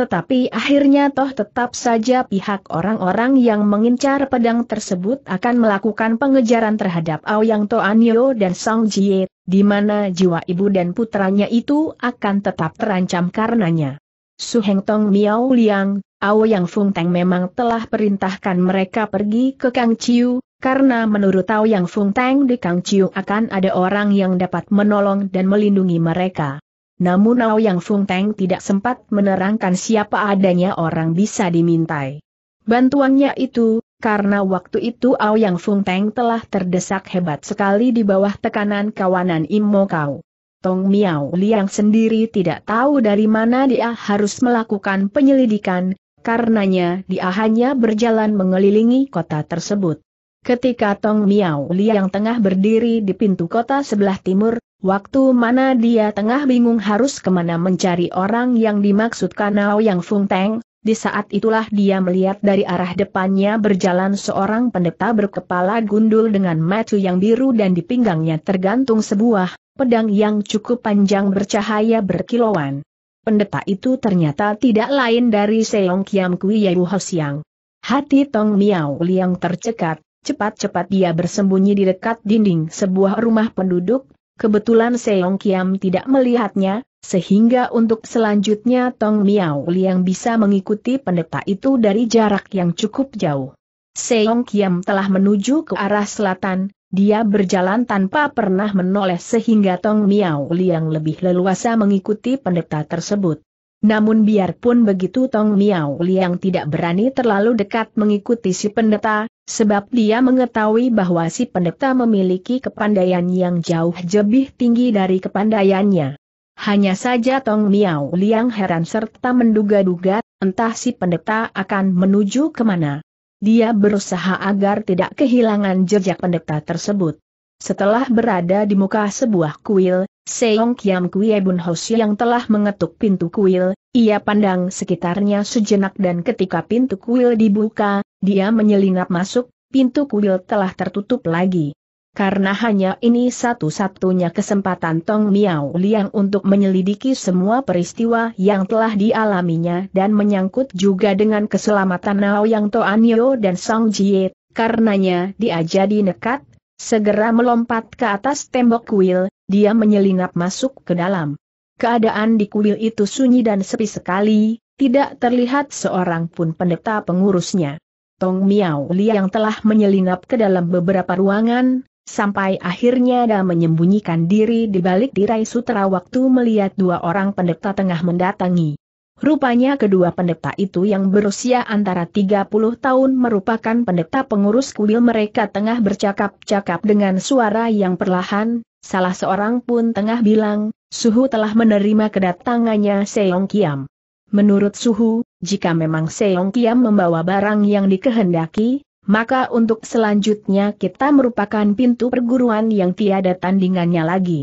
tetapi akhirnya toh tetap saja pihak orang-orang yang mengincar pedang tersebut akan melakukan pengejaran terhadap Ouyang Toanyo dan Sang Jie, di mana jiwa ibu dan putranya itu akan tetap terancam karenanya. Su Heng Tong Miao Liang, Ouyang Fung Teng memang telah perintahkan mereka pergi ke Kang Chiu, karena menurut Ouyang Fung Teng di Kang Chiu akan ada orang yang dapat menolong dan melindungi mereka. Namun Ouyang Fung Teng tidak sempat menerangkan siapa adanya orang bisa dimintai bantuannya itu, karena waktu itu Ouyang Fung Teng telah terdesak hebat sekali di bawah tekanan kawanan Imo Kau. Tong Miao Liang sendiri tidak tahu dari mana dia harus melakukan penyelidikan, karenanya dia hanya berjalan mengelilingi kota tersebut. Ketika Tong Miao Liang tengah berdiri di pintu kota sebelah timur, waktu mana dia tengah bingung harus kemana mencari orang yang dimaksudkan Ouyang Fung Teng, di saat itulah dia melihat dari arah depannya berjalan seorang pendeta berkepala gundul dengan mata yang biru dan di pinggangnya tergantung sebuah pedang yang cukup panjang bercahaya berkilauan. Pendeta itu ternyata tidak lain dari Seong Kiam Kui Yehu Hosiang. Hati Tong Miao Liang tercekat. Cepat-cepat dia bersembunyi di dekat dinding sebuah rumah penduduk, kebetulan Seong Kiam tidak melihatnya, sehingga untuk selanjutnya Tong Miao Liang bisa mengikuti pendeta itu dari jarak yang cukup jauh. Seong Kiam telah menuju ke arah selatan, dia berjalan tanpa pernah menoleh sehingga Tong Miao Liang lebih leluasa mengikuti pendeta tersebut. Namun biarpun begitu Tong Miao Liang tidak berani terlalu dekat mengikuti si pendeta, sebab dia mengetahui bahwa si pendeta memiliki kepandaian yang jauh lebih tinggi dari kepandaiannya. Hanya saja Tong Miao Liang heran serta menduga-duga, entah si pendeta akan menuju kemana. Dia berusaha agar tidak kehilangan jejak pendeta tersebut. Setelah berada di muka sebuah kuil, Seong Kiam Kui Bun Hoshi yang telah mengetuk pintu kuil, ia pandang sekitarnya sejenak dan ketika pintu kuil dibuka, dia menyelinap masuk, pintu kuil telah tertutup lagi. Karena hanya ini satu-satunya kesempatan Tong Miao Liang untuk menyelidiki semua peristiwa yang telah dialaminya dan menyangkut juga dengan keselamatan Ouyang Toanyo dan Sang Jie, karenanya dia jadi nekat, segera melompat ke atas tembok kuil. Dia menyelinap masuk ke dalam. Keadaan di kuil itu sunyi dan sepi sekali, tidak terlihat seorang pun pendeta pengurusnya. Tong Miao Liang telah menyelinap ke dalam beberapa ruangan, sampai akhirnya dia menyembunyikan diri di balik tirai sutera waktu melihat dua orang pendeta tengah mendatangi. Rupanya kedua pendeta itu yang berusia antara tiga puluh tahun merupakan pendeta pengurus kuil. Mereka tengah bercakap-cakap dengan suara yang perlahan. Salah seorang pun tengah bilang, Suhu telah menerima kedatangannya Seong Kiam. Menurut Suhu, jika memang Seong Kiam membawa barang yang dikehendaki, maka untuk selanjutnya kita merupakan pintu perguruan yang tiada tandingannya lagi.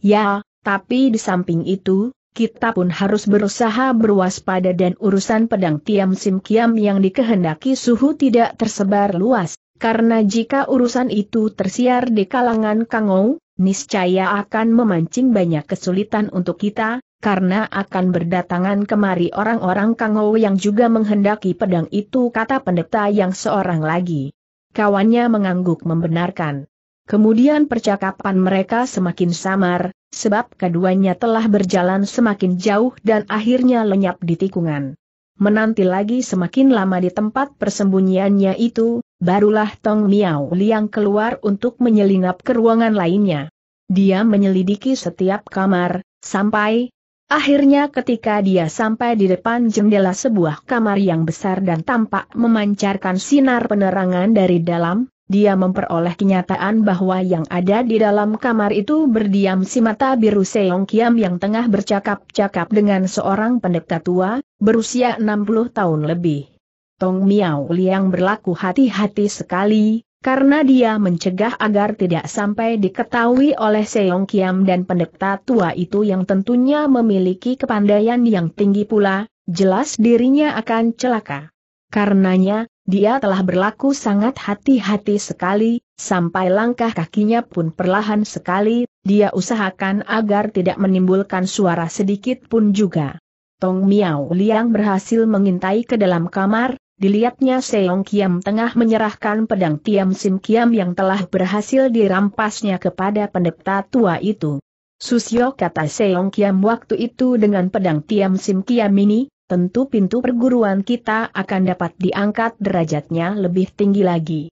Ya, tapi di samping itu, kita pun harus berusaha berwaspada dan urusan pedang Tiam Sim Kiam yang dikehendaki Suhu tidak tersebar luas, karena jika urusan itu tersiar di kalangan Kangou, niscaya akan memancing banyak kesulitan untuk kita, karena akan berdatangan kemari orang-orang Kangou yang juga menghendaki pedang itu, kata pendeta yang seorang lagi. Kawannya mengangguk membenarkan. Kemudian percakapan mereka semakin samar, sebab keduanya telah berjalan semakin jauh dan akhirnya lenyap di tikungan. Menanti lagi semakin lama di tempat persembunyiannya itu, barulah Tong Miao Liang keluar untuk menyelinap ke ruangan lainnya. Dia menyelidiki setiap kamar, sampai akhirnya ketika dia sampai di depan jendela sebuah kamar yang besar dan tampak memancarkan sinar penerangan dari dalam, dia memperoleh kenyataan bahwa yang ada di dalam kamar itu berdiam si mata biru Seong Kiam yang tengah bercakap-cakap dengan seorang pendeta tua, berusia enam puluh tahun lebih. Tong Miao Liang berlaku hati-hati sekali, karena dia mencegah agar tidak sampai diketahui oleh Seong Kiam dan pendeta tua itu yang tentunya memiliki kepandaian yang tinggi pula, jelas dirinya akan celaka. Karenanya, dia telah berlaku sangat hati-hati sekali, sampai langkah kakinya pun perlahan sekali, dia usahakan agar tidak menimbulkan suara sedikit pun juga. Tong Miao Liang berhasil mengintai ke dalam kamar, dilihatnya Seong Kiam tengah menyerahkan pedang Tiam Sim Kiam yang telah berhasil dirampasnya kepada pendeta tua itu. "Susyo," kata Seong Kiam waktu itu, "dengan pedang Tiam Sim Kiam ini, tentu pintu perguruan kita akan dapat diangkat derajatnya lebih tinggi lagi."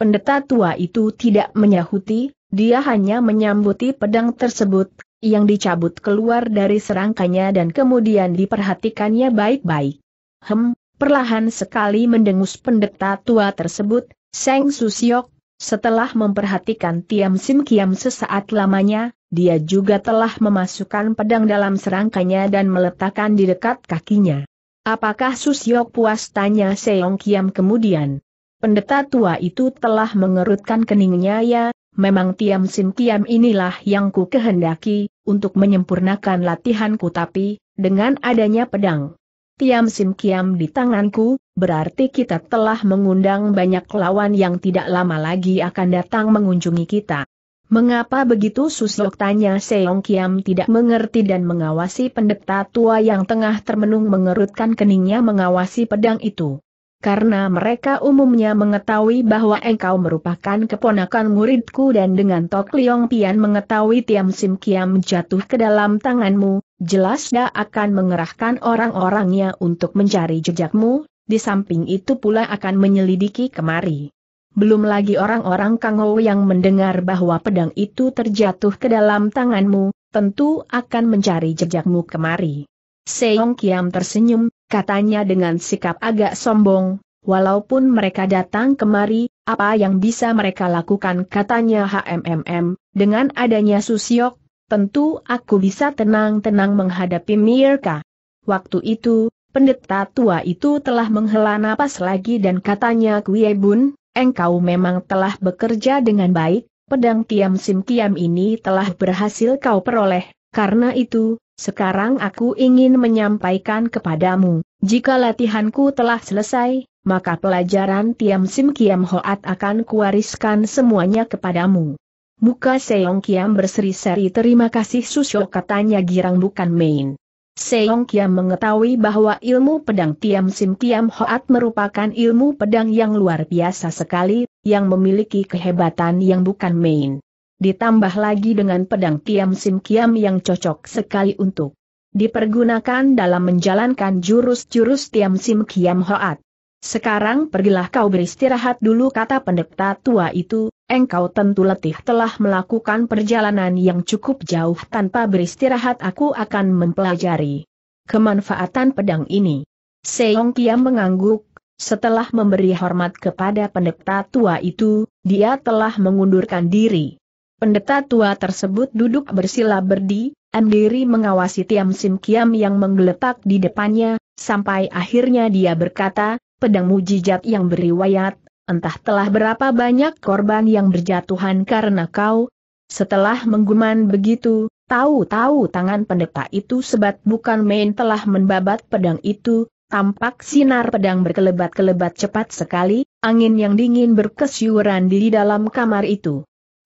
Pendeta tua itu tidak menyahuti, dia hanya menyambuti pedang tersebut, yang dicabut keluar dari serangkanya dan kemudian diperhatikannya baik-baik. "Hem," perlahan sekali mendengus pendeta tua tersebut, "Seng Susyok." Setelah memperhatikan Tiam Sim Kiam sesaat lamanya, dia juga telah memasukkan pedang dalam serangkanya dan meletakkan di dekat kakinya. "Apakah Susyok puas?" tanya Seong Kiam kemudian. Pendeta tua itu telah mengerutkan keningnya. "Ya, memang Tiam Sim Kiam inilah yang ku kehendaki, untuk menyempurnakan latihanku, tapi, dengan adanya pedang Tiam Sim Kiam di tanganku, berarti kita telah mengundang banyak lawan yang tidak lama lagi akan datang mengunjungi kita." "Mengapa begitu Susyok?" tanya Seong Kiam tidak mengerti dan mengawasi pendeta tua yang tengah termenung mengerutkan keningnya mengawasi pedang itu. "Karena mereka umumnya mengetahui bahwa engkau merupakan keponakan muridku dan dengan Tok Liong Pian mengetahui Tiam Sim Kiam jatuh ke dalam tanganmu, jelas dia akan mengerahkan orang-orangnya untuk mencari jejakmu, di samping itu pula akan menyelidiki kemari." Belum lagi orang-orang Kangou yang mendengar bahwa pedang itu terjatuh ke dalam tanganmu, tentu akan mencari jejakmu kemari. Seong Kiam tersenyum, katanya dengan sikap agak sombong, "Walaupun mereka datang kemari, apa yang bisa mereka lakukan?" katanya. "Hmm, dengan adanya Susyok, tentu aku bisa tenang-tenang menghadapi mereka." Waktu itu, pendeta tua itu telah menghela napas lagi dan katanya, "Kue Bun, engkau memang telah bekerja dengan baik, pedang Tiam Sim Kiam ini telah berhasil kau peroleh, karena itu, sekarang aku ingin menyampaikan kepadamu, jika latihanku telah selesai, maka pelajaran Tiam Sim Kiam Hoat akan kuwariskan semuanya kepadamu." Muka Seong Kiam berseri-seri. "Terima kasih Susyok," katanya girang bukan main. Seong Kiam mengetahui bahwa ilmu pedang Tiam Sim Kiam Hoat merupakan ilmu pedang yang luar biasa sekali, yang memiliki kehebatan yang bukan main. Ditambah lagi dengan pedang Tiam Sim Kiam yang cocok sekali untuk dipergunakan dalam menjalankan jurus-jurus Tiam Sim Kiam Hoat. "Sekarang pergilah kau beristirahat dulu," kata pendeta tua itu, "engkau tentu letih telah melakukan perjalanan yang cukup jauh. Tanpa beristirahat aku akan mempelajari kemanfaatan pedang ini." Seong Kiam mengangguk, setelah memberi hormat kepada pendeta tua itu, dia telah mengundurkan diri. Pendeta tua tersebut duduk bersila berdi, sendiri mengawasi Tiam Sim Kiam yang menggeletak di depannya, sampai akhirnya dia berkata, "Pedang mujizat yang beriwayat, entah telah berapa banyak korban yang berjatuhan karena kau." Setelah mengguman begitu, tahu-tahu tangan pendeta itu sebat bukan main telah membabat pedang itu, tampak sinar pedang berkelebat-kelebat cepat sekali, angin yang dingin berkesyuran di dalam kamar itu.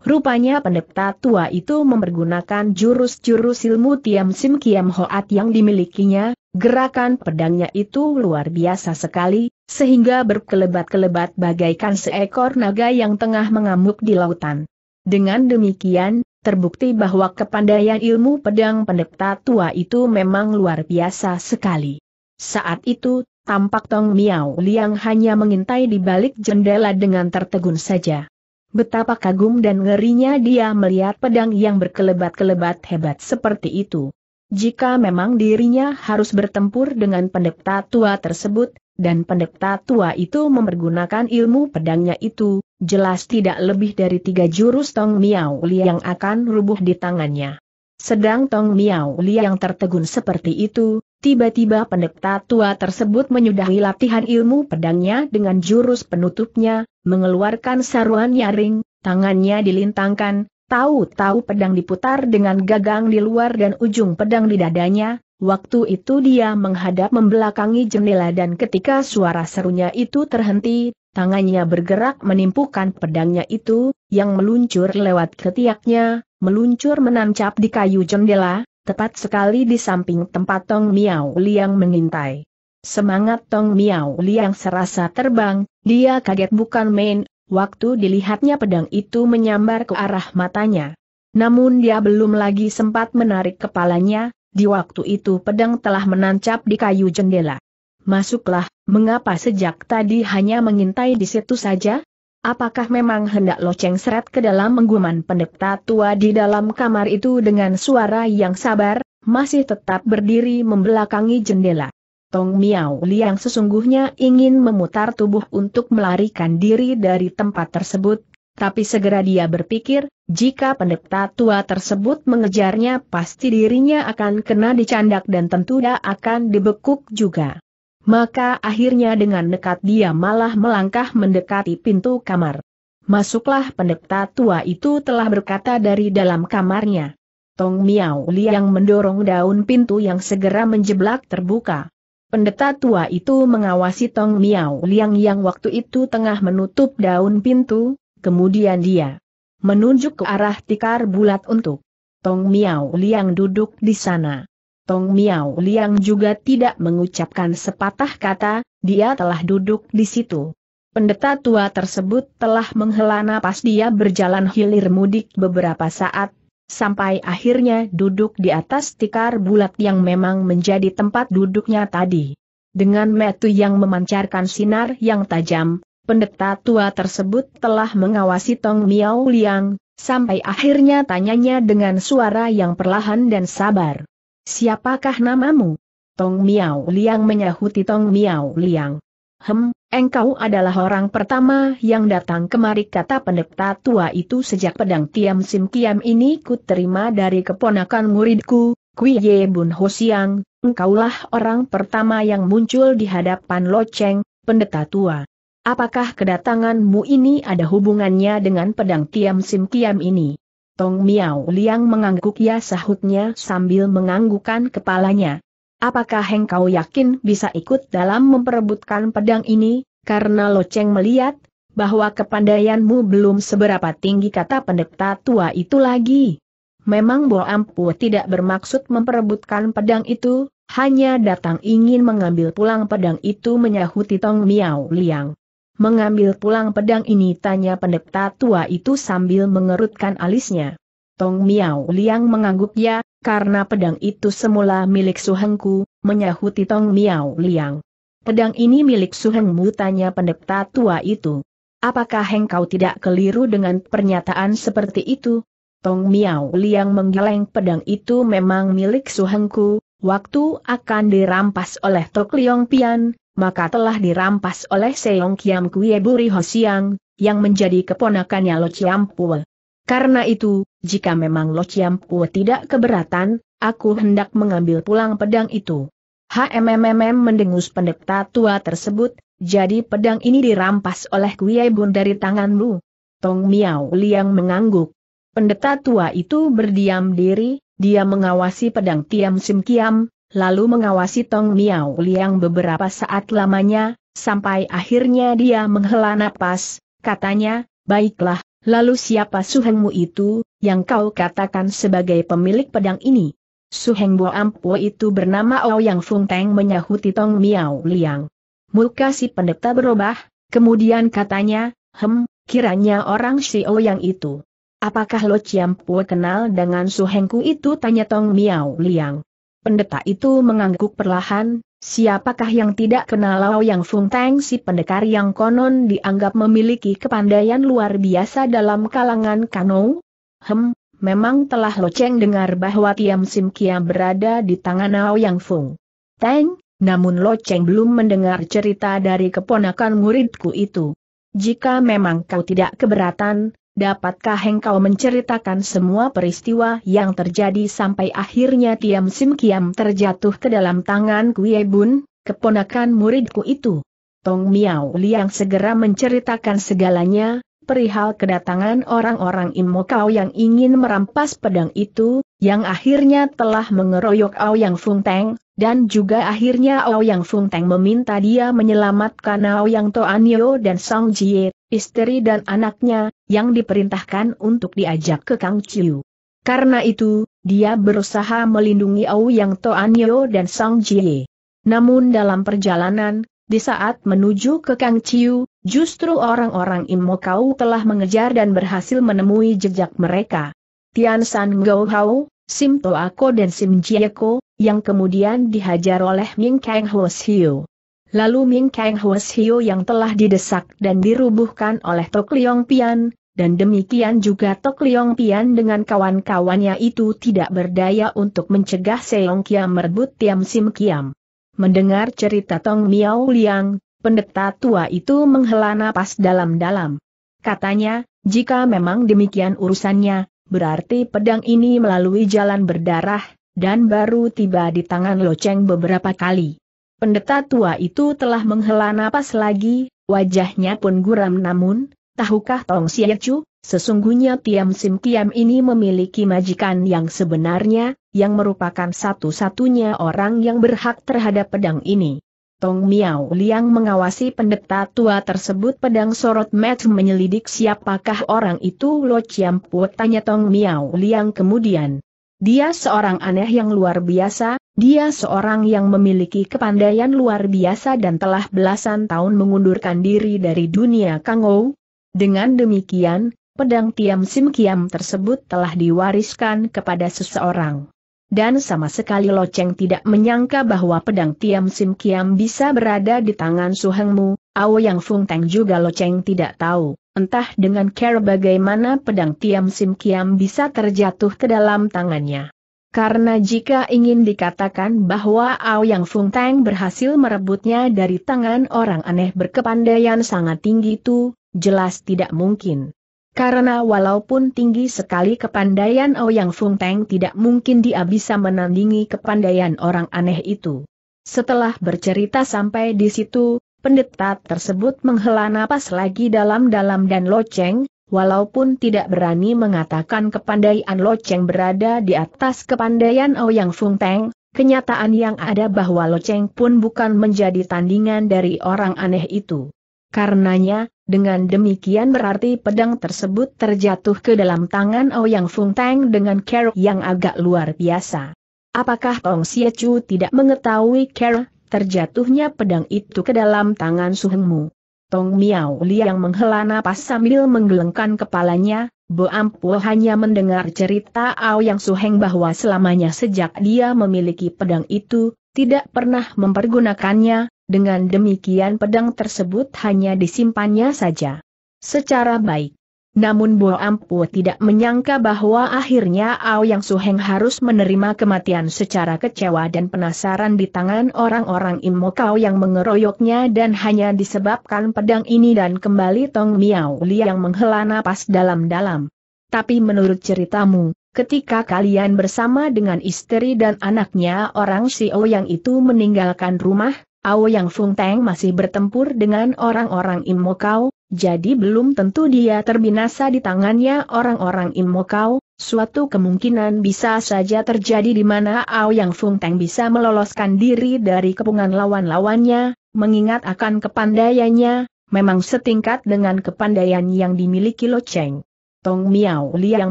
Rupanya pendeta tua itu mempergunakan jurus-jurus ilmu Tiam Sim Kiam Hoat yang dimilikinya, gerakan pedangnya itu luar biasa sekali, sehingga berkelebat-kelebat bagaikan seekor naga yang tengah mengamuk di lautan. Dengan demikian, terbukti bahwa kepandaian ilmu pedang pendeta tua itu memang luar biasa sekali. Saat itu, tampak Tong Miao Liang hanya mengintai di balik jendela dengan tertegun saja. Betapa kagum dan ngerinya dia melihat pedang yang berkelebat-kelebat hebat seperti itu. Jika memang dirinya harus bertempur dengan pendeta tua tersebut, dan pendeta tua itu mempergunakan ilmu pedangnya itu, jelas tidak lebih dari tiga jurus Tong Miao Liang akan rubuh di tangannya. Sedang Tong Miao Liang tertegun seperti itu, tiba-tiba pendeta tua tersebut menyudahi latihan ilmu pedangnya dengan jurus penutupnya, mengeluarkan saruan nyaring, tangannya dilintangkan, tahu-tahu pedang diputar dengan gagang di luar dan ujung pedang di dadanya, Waktu itu dia menghadap membelakangi jendela dan ketika suara serunya itu terhenti, tangannya bergerak menimpukan pedangnya itu, yang meluncur lewat ketiaknya, meluncur menancap di kayu jendela, tepat sekali di samping tempat Tong Miao Liang mengintai. Semangat Tong Miao Liang serasa terbang, dia kaget bukan main, waktu dilihatnya pedang itu menyambar ke arah matanya. Namun dia belum lagi sempat menarik kepalanya, di waktu itu pedang telah menancap di kayu jendela. Masuklah, mengapa sejak tadi hanya mengintai di situ saja? Apakah memang hendak loceng seret ke dalam? Mengguman pendeta tua di dalam kamar itu dengan suara yang sabar, masih tetap berdiri membelakangi jendela. Tong Miao Liang sesungguhnya ingin memutar tubuh untuk melarikan diri dari tempat tersebut, tapi segera dia berpikir, jika pendeta tua tersebut mengejarnya pasti dirinya akan kena dicandak dan tentu dia akan dibekuk juga. Maka akhirnya dengan nekat dia malah melangkah mendekati pintu kamar. Masuklah, pendeta tua itu telah berkata dari dalam kamarnya. Tong Miao Liang mendorong daun pintu yang segera menjeblak terbuka. Pendeta tua itu mengawasi Tong Miao Liang yang waktu itu tengah menutup daun pintu. Kemudian dia menunjuk ke arah tikar bulat untuk Tong Miao Liang duduk di sana. Tong Miao Liang juga tidak mengucapkan sepatah kata, dia telah duduk di situ. Pendeta tua tersebut telah menghela napas, dia berjalan hilir mudik beberapa saat, sampai akhirnya duduk di atas tikar bulat yang memang menjadi tempat duduknya tadi. Dengan mata yang memancarkan sinar yang tajam, pendeta tua tersebut telah mengawasi Tong Miao Liang, sampai akhirnya tanyanya dengan suara yang perlahan dan sabar. Siapakah namamu? Tong Miao Liang menyahuti Tong Miao Liang. Hem, engkau adalah orang pertama yang datang kemari, kata pendeta tua itu. Sejak pedang Tiam Sim Kiam ini ku terima dari keponakan muridku, Kui Ye Bun Ho Siang, engkaulah orang pertama yang muncul di hadapan loceng, pendeta tua. Apakah kedatanganmu ini ada hubungannya dengan pedang Tiam Sim Kiam ini? Tong Miao Liang mengangguk ya, sahutnya sambil menganggukkan kepalanya. Apakah engkau yakin bisa ikut dalam memperebutkan pedang ini? Karena loceng melihat bahwa kepandaianmu belum seberapa tinggi, kata pendeta tua itu lagi. Memang Bo Ampu tidak bermaksud memperebutkan pedang itu, hanya datang ingin mengambil pulang pedang itu, menyahuti Tong Miao Liang. Mengambil pulang pedang ini, tanya pendeta tua itu sambil mengerutkan alisnya. Tong Miao Liang mengangguk ya, karena pedang itu semula milik suhengku, menyahuti Tong Miao Liang. Pedang ini milik suhengmu, tanya pendeta tua itu. Apakah engkau tidak keliru dengan pernyataan seperti itu? Tong Miao Liang menggeleng, pedang itu memang milik suhengku, waktu akan dirampas oleh Tok Liong Pian, maka telah dirampas oleh Seong Kiam Kue Buri Ho Siang, yang menjadi keponakannya Lo Chiam Pue. Karena itu, jika memang Lo Chiam Pue tidak keberatan, aku hendak mengambil pulang pedang itu. HMMM mendengus pendeta tua tersebut, jadi pedang ini dirampas oleh Kue Bun dari tanganmu. Tong Miao Liang mengangguk. Pendeta tua itu berdiam diri, dia mengawasi pedang Tiam Sim Kiam, lalu mengawasi Tong Miao Liang beberapa saat lamanya, sampai akhirnya dia menghela napas, katanya, baiklah, lalu siapa suhengmu itu, yang kau katakan sebagai pemilik pedang ini? Suheng Bo Ampu itu bernama Ouyang Fung Teng, menyahuti Tong Miao Liang. Muka si pendeta berubah, kemudian katanya, hem, kiranya orang si Ouyang itu. Apakah Lo Chiam Pue kenal dengan suhengku itu, tanya Tong Miao Liang. Pendeta itu mengangguk perlahan, siapakah yang tidak kenal Ouyang Fung Teng, si pendekar yang konon dianggap memiliki kepandaian luar biasa dalam kalangan Kano? Hem, memang telah loceng dengar bahwa Tiam Sim Kiam berada di tangan Ouyang Fung Teng, namun loceng belum mendengar cerita dari keponakan muridku itu. Jika memang kau tidak keberatan, dapatkah engkau menceritakan semua peristiwa yang terjadi sampai akhirnya Tiam Sim Kiam terjatuh ke dalam tangan Kue Bun, keponakan muridku itu? Tong Miao Liang segera menceritakan segalanya, perihal kedatangan orang-orang Imokau yang ingin merampas pedang itu, yang akhirnya telah mengeroyok Aoyang Fungteng, dan juga akhirnya Aoyang Fungteng meminta dia menyelamatkan Aoyang Toanio dan Song Jie, istri dan anaknya, yang diperintahkan untuk diajak ke Kang Chiu. Karena itu, dia berusaha melindungi Aoyang Toanio dan Song Jie. Namun dalam perjalanan, di saat menuju ke Kang Chiu, justru orang-orang Imokau telah mengejar dan berhasil menemui jejak mereka. Tian San Gou Hao, Sim Toako dan Sim Jieko, yang kemudian dihajar oleh Ming Kang Huoshiu. Lalu Ming Kang Huoshiu yang telah didesak dan dirubuhkan oleh Tok Liong Pian, dan demikian juga Tok Liong Pian dengan kawan-kawannya itu tidak berdaya untuk mencegah Seong Kiam merebut Tiam Sim Kiam. Mendengar cerita Tong Miao Liang, pendeta tua itu menghela napas dalam-dalam. Katanya, jika memang demikian urusannya, berarti pedang ini melalui jalan berdarah, dan baru tiba di tangan Loceng beberapa kali. Pendeta tua itu telah menghela napas lagi, wajahnya pun guram. Namun, tahukah Tong Siacu, sesungguhnya Tiam Sim Kiam ini memiliki majikan yang sebenarnya, yang merupakan satu-satunya orang yang berhak terhadap pedang ini. Tong Miao Liang mengawasi pendeta tua tersebut pedang sorot mata menyelidik siapakah orang itu. Lo Ciam Po, tanya Tong Miao Liang kemudian. Dia seorang aneh yang luar biasa, dia seorang yang memiliki kepandaian luar biasa dan telah belasan tahun mengundurkan diri dari dunia Kangou. Dengan demikian, pedang Tiam Sim Kiam tersebut telah diwariskan kepada seseorang. Dan sama sekali Loceng tidak menyangka bahwa pedang Tiam Sim Kiam bisa berada di tangan Su Hengmu. Aoyang Fungteng juga Loceng tidak tahu, entah dengan cara bagaimana pedang Tiam Sim Kiam bisa terjatuh ke dalam tangannya. Karena jika ingin dikatakan bahwa Aoyang Fungteng berhasil merebutnya dari tangan orang aneh berkepandaian sangat tinggi itu, jelas tidak mungkin. Karena walaupun tinggi sekali kepandaian Aoyang Fungteng, tidak mungkin dia bisa menandingi kepandaian orang aneh itu. Setelah bercerita sampai di situ, pendeta tersebut menghela napas lagi dalam-dalam dan Loceng, walaupun tidak berani mengatakan kepandaian Loceng berada di atas kepandaian Aoyang Fungteng, kenyataan yang ada bahwa Loceng pun bukan menjadi tandingan dari orang aneh itu. Karenanya, dengan demikian berarti pedang tersebut terjatuh ke dalam tangan Aoyang Fungteng dengan cara yang agak luar biasa. Apakah Tong Siecu tidak mengetahui cara terjatuhnya pedang itu ke dalam tangan Su Hengmu? Tong Miao Liang menghela napas sambil menggelengkan kepalanya. Bo Ampu hanya mendengar cerita Aoyang Su Heng bahwa selamanya sejak dia memiliki pedang itu, tidak pernah mempergunakannya. Dengan demikian pedang tersebut hanya disimpannya saja secara baik. Namun Bo Ampu tidak menyangka bahwa akhirnya Aoyang Su Heng harus menerima kematian secara kecewa dan penasaran di tangan orang-orang Imokau yang mengeroyoknya dan hanya disebabkan pedang ini. Dan kembali Tong Miao Liang menghela napas dalam-dalam. Tapi menurut ceritamu, ketika kalian bersama dengan istri dan anaknya orang Aoyang itu meninggalkan rumah, Aoyang Fungteng masih bertempur dengan orang-orang Imokau, jadi belum tentu dia terbinasa di tangannya orang-orang Imokau. Suatu kemungkinan bisa saja terjadi di mana Aoyang Fungteng bisa meloloskan diri dari kepungan lawan-lawannya, mengingat akan kepandaiannya, memang setingkat dengan kepandaian yang dimiliki Loceng. Tong Miao Liang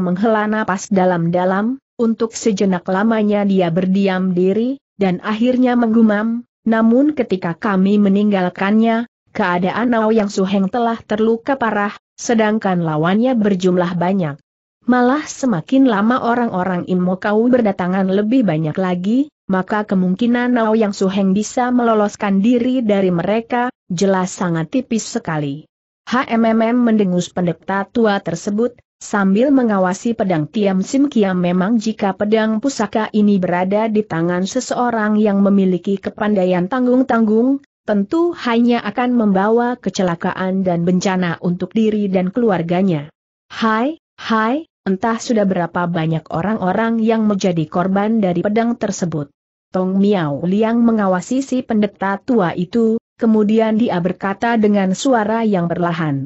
menghela napas dalam-dalam, untuk sejenak lamanya dia berdiam diri, dan akhirnya menggumam. Namun ketika kami meninggalkannya, keadaan Aoyang Su Heng telah terluka parah, sedangkan lawannya berjumlah banyak. Malah semakin lama orang-orang Imokau berdatangan lebih banyak lagi, maka kemungkinan Aoyang Su Heng bisa meloloskan diri dari mereka, jelas sangat tipis sekali. HMM mendengus pendeta tua tersebut, sambil mengawasi pedang Tiam Sim Kiam. Memang jika pedang pusaka ini berada di tangan seseorang yang memiliki kepandaian tanggung-tanggung, tentu hanya akan membawa kecelakaan dan bencana untuk diri dan keluarganya. Hai, hai, entah sudah berapa banyak orang-orang yang menjadi korban dari pedang tersebut. Tong Miao Liang mengawasi si pendeta tua itu, kemudian dia berkata dengan suara yang perlahan.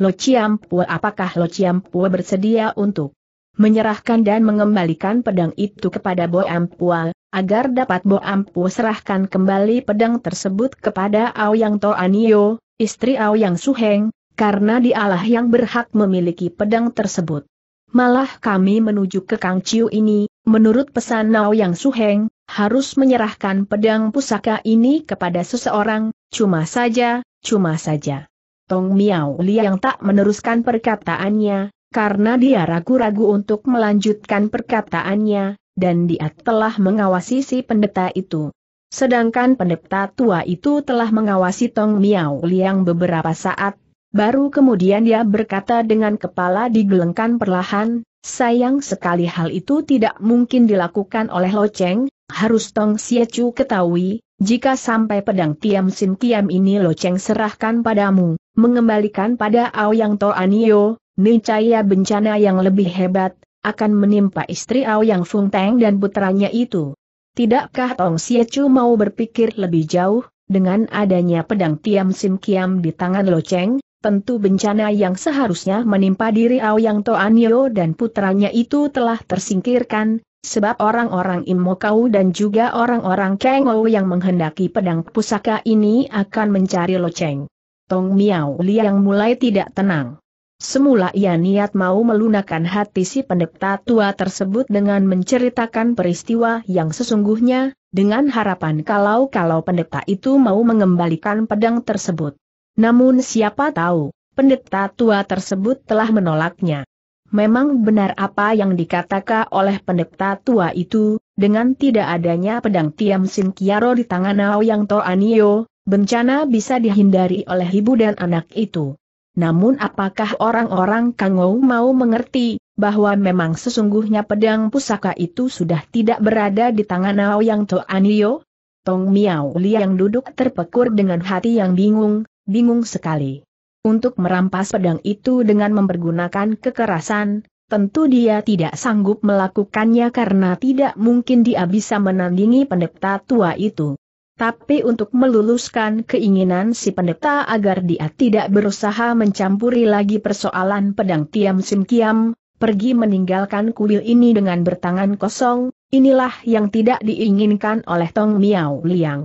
Lo Chiam Pue, apakah Lo Chiam Pue bersedia untuk menyerahkan dan mengembalikan pedang itu kepada Bo Ampua, agar dapat Bo Ampua serahkan kembali pedang tersebut kepada Aoyang Toanio, istri Aoyang Suheng, karena dialah yang berhak memiliki pedang tersebut. Malah kami menuju ke Kang Chiu ini, menurut pesan Aoyang Suheng, harus menyerahkan pedang pusaka ini kepada seseorang, cuma saja, cuma saja. Tong Miao Liang tak meneruskan perkataannya, karena dia ragu-ragu untuk melanjutkan perkataannya, dan dia telah mengawasi si pendeta itu. Sedangkan pendeta tua itu telah mengawasi Tong Miao Liang beberapa saat, baru kemudian dia berkata dengan kepala digelengkan perlahan, sayang sekali hal itu tidak mungkin dilakukan oleh Lo Cheng, harus Tong Siecu ketahui, jika sampai pedang Tiam Sim Tiam ini Lo Cheng serahkan padamu, mengembalikan pada Aoyang Toanio, niscaya bencana yang lebih hebat akan menimpa istri Aoyang Fung Teng dan putranya itu. Tidakkah Tong Siecu mau berpikir lebih jauh? Dengan adanya pedang Tiam Sim Kiam di tangan Lo Cheng, tentu bencana yang seharusnya menimpa diri Aoyang Toanio dan putranya itu telah tersingkirkan, sebab orang-orang Imo Kau dan juga orang-orang Kang Ou yang menghendaki pedang pusaka ini akan mencari Lo Cheng. Tong Miao Liang mulai tidak tenang. Semula ia niat mau melunakkan hati si pendeta tua tersebut dengan menceritakan peristiwa yang sesungguhnya, dengan harapan kalau-kalau pendeta itu mau mengembalikan pedang tersebut. Namun siapa tahu, pendeta tua tersebut telah menolaknya. Memang benar apa yang dikatakan oleh pendeta tua itu, dengan tidak adanya pedang Tiam Sim Kiaro di tangan Aoyang Toanio, bencana bisa dihindari oleh ibu dan anak itu. Namun apakah orang-orang Kang Ou mau mengerti, bahwa memang sesungguhnya pedang pusaka itu sudah tidak berada di tangan Aoyang Toanio? Tong Miao Liang duduk terpekur dengan hati yang bingung, bingung sekali. Untuk merampas pedang itu dengan mempergunakan kekerasan, tentu dia tidak sanggup melakukannya karena tidak mungkin dia bisa menandingi pendeta tua itu. Tapi untuk meluluskan keinginan si pendeta agar dia tidak berusaha mencampuri lagi persoalan pedang Tiam Sim Kiam, pergi meninggalkan kuil ini dengan bertangan kosong, inilah yang tidak diinginkan oleh Tong Miao Liang.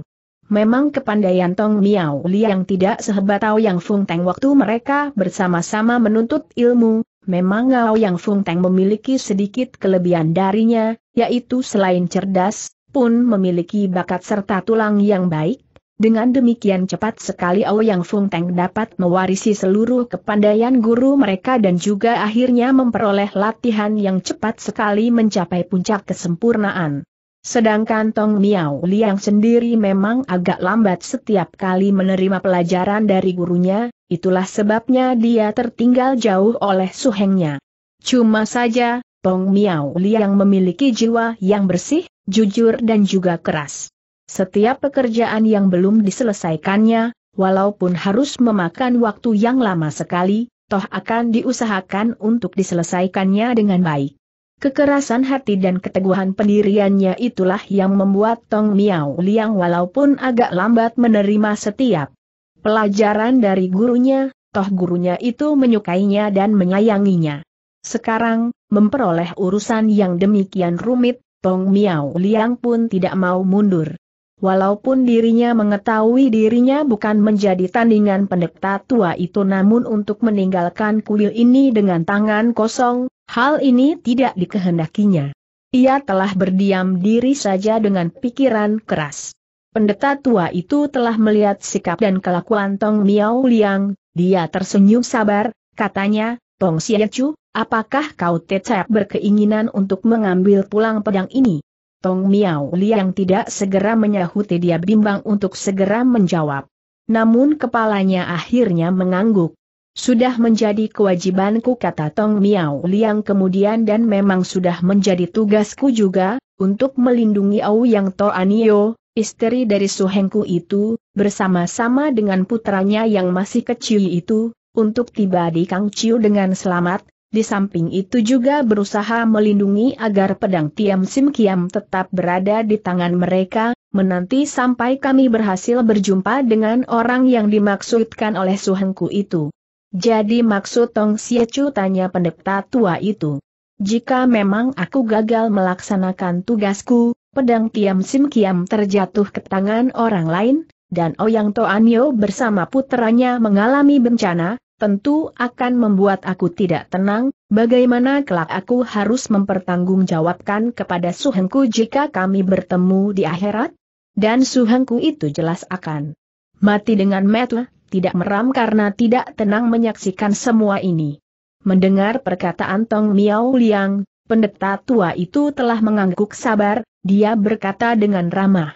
Memang kepandaian Tong Miao Liang tidak sehebat Aoyang Fung Teng waktu mereka bersama-sama menuntut ilmu, memang Aoyang Fung Teng memiliki sedikit kelebihan darinya, yaitu selain cerdas, pun memiliki bakat serta tulang yang baik, dengan demikian cepat sekali Aoyang Fung Teng dapat mewarisi seluruh kepandaian guru mereka dan juga akhirnya memperoleh latihan yang cepat sekali mencapai puncak kesempurnaan. Sedangkan Tong Miao Liang sendiri memang agak lambat setiap kali menerima pelajaran dari gurunya, itulah sebabnya dia tertinggal jauh oleh suhengnya. Cuma saja, Tong Miao Liang memiliki jiwa yang bersih, jujur dan juga keras. Setiap pekerjaan yang belum diselesaikannya, walaupun harus memakan waktu yang lama sekali, toh akan diusahakan untuk diselesaikannya dengan baik. Kekerasan hati dan keteguhan pendiriannya itulah yang membuat Tong Miao Liang walaupun agak lambat menerima setiap pelajaran dari gurunya, toh gurunya itu menyukainya dan menyayanginya. Sekarang, memperoleh urusan yang demikian rumit, Tong Miao Liang pun tidak mau mundur. Walaupun dirinya mengetahui dirinya bukan menjadi tandingan pendeta tua itu, namun untuk meninggalkan kuil ini dengan tangan kosong, hal ini tidak dikehendakinya. Ia telah berdiam diri saja dengan pikiran keras. Pendeta tua itu telah melihat sikap dan kelakuan Tong Miao Liang, dia tersenyum sabar, katanya, Tong Siecu, apakah kau tetap berkeinginan untuk mengambil pulang pedang ini? Tong Miao Liang tidak segera menyahuti, dia bimbang untuk segera menjawab. Namun kepalanya akhirnya mengangguk. Sudah menjadi kewajibanku, kata Tong Miao Liang kemudian, dan memang sudah menjadi tugasku juga, untuk melindungi Aoyang Toanio, istri dari suhengku itu, bersama-sama dengan putranya yang masih kecil itu, untuk tiba di Kang Chiu dengan selamat, di samping itu juga berusaha melindungi agar pedang Tiam Sim Kiam tetap berada di tangan mereka, menanti sampai kami berhasil berjumpa dengan orang yang dimaksudkan oleh suhengku itu. Jadi maksud Tong Xie Chu, tanya pendeta tua itu. Jika memang aku gagal melaksanakan tugasku, pedang Tiam Sim Kiam terjatuh ke tangan orang lain, dan Ouyang Toanyo bersama puteranya mengalami bencana, tentu akan membuat aku tidak tenang, bagaimana kelak aku harus mempertanggungjawabkan kepada Su Hengku jika kami bertemu di akhirat? Dan Su Hengku itu jelas akan mati dengan mata, tidak meram karena tidak tenang menyaksikan semua ini. Mendengar perkataan Tong Miao Liang, pendeta tua itu telah mengangguk sabar, dia berkata dengan ramah.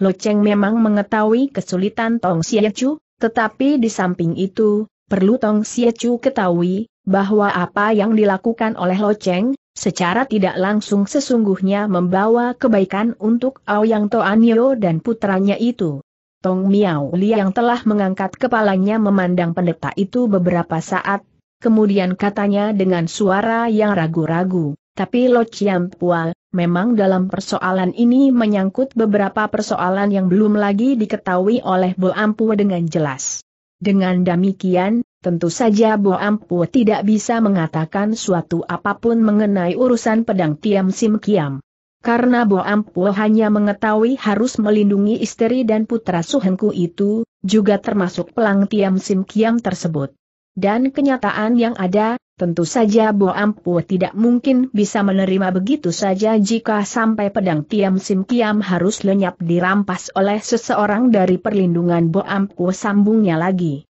Lo Cheng memang mengetahui kesulitan Tong Xie Chu, tetapi di samping itu, perlu Tong Xie Chu ketahui, bahwa apa yang dilakukan oleh Lo Cheng, secara tidak langsung sesungguhnya membawa kebaikan untuk Ouyang Toanyo dan putranya itu. Tong Miao Liang telah mengangkat kepalanya memandang pendeta itu beberapa saat, kemudian katanya dengan suara yang ragu-ragu, tapi Lo Chiam Pua, memang dalam persoalan ini menyangkut beberapa persoalan yang belum lagi diketahui oleh Bo Ampu dengan jelas. Dengan demikian, tentu saja Bo Ampu tidak bisa mengatakan suatu apapun mengenai urusan pedang Tiam Sim Kiam. Karena Bo Ampu hanya mengetahui harus melindungi istri dan putra Su Hengku itu, juga termasuk pelang Tiam Sim Kiam tersebut. Dan kenyataan yang ada, tentu saja Bo Ampu tidak mungkin bisa menerima begitu saja jika sampai pedang Tiam Sim Kiam harus lenyap dirampas oleh seseorang dari perlindungan Bo Ampu, sambungnya lagi.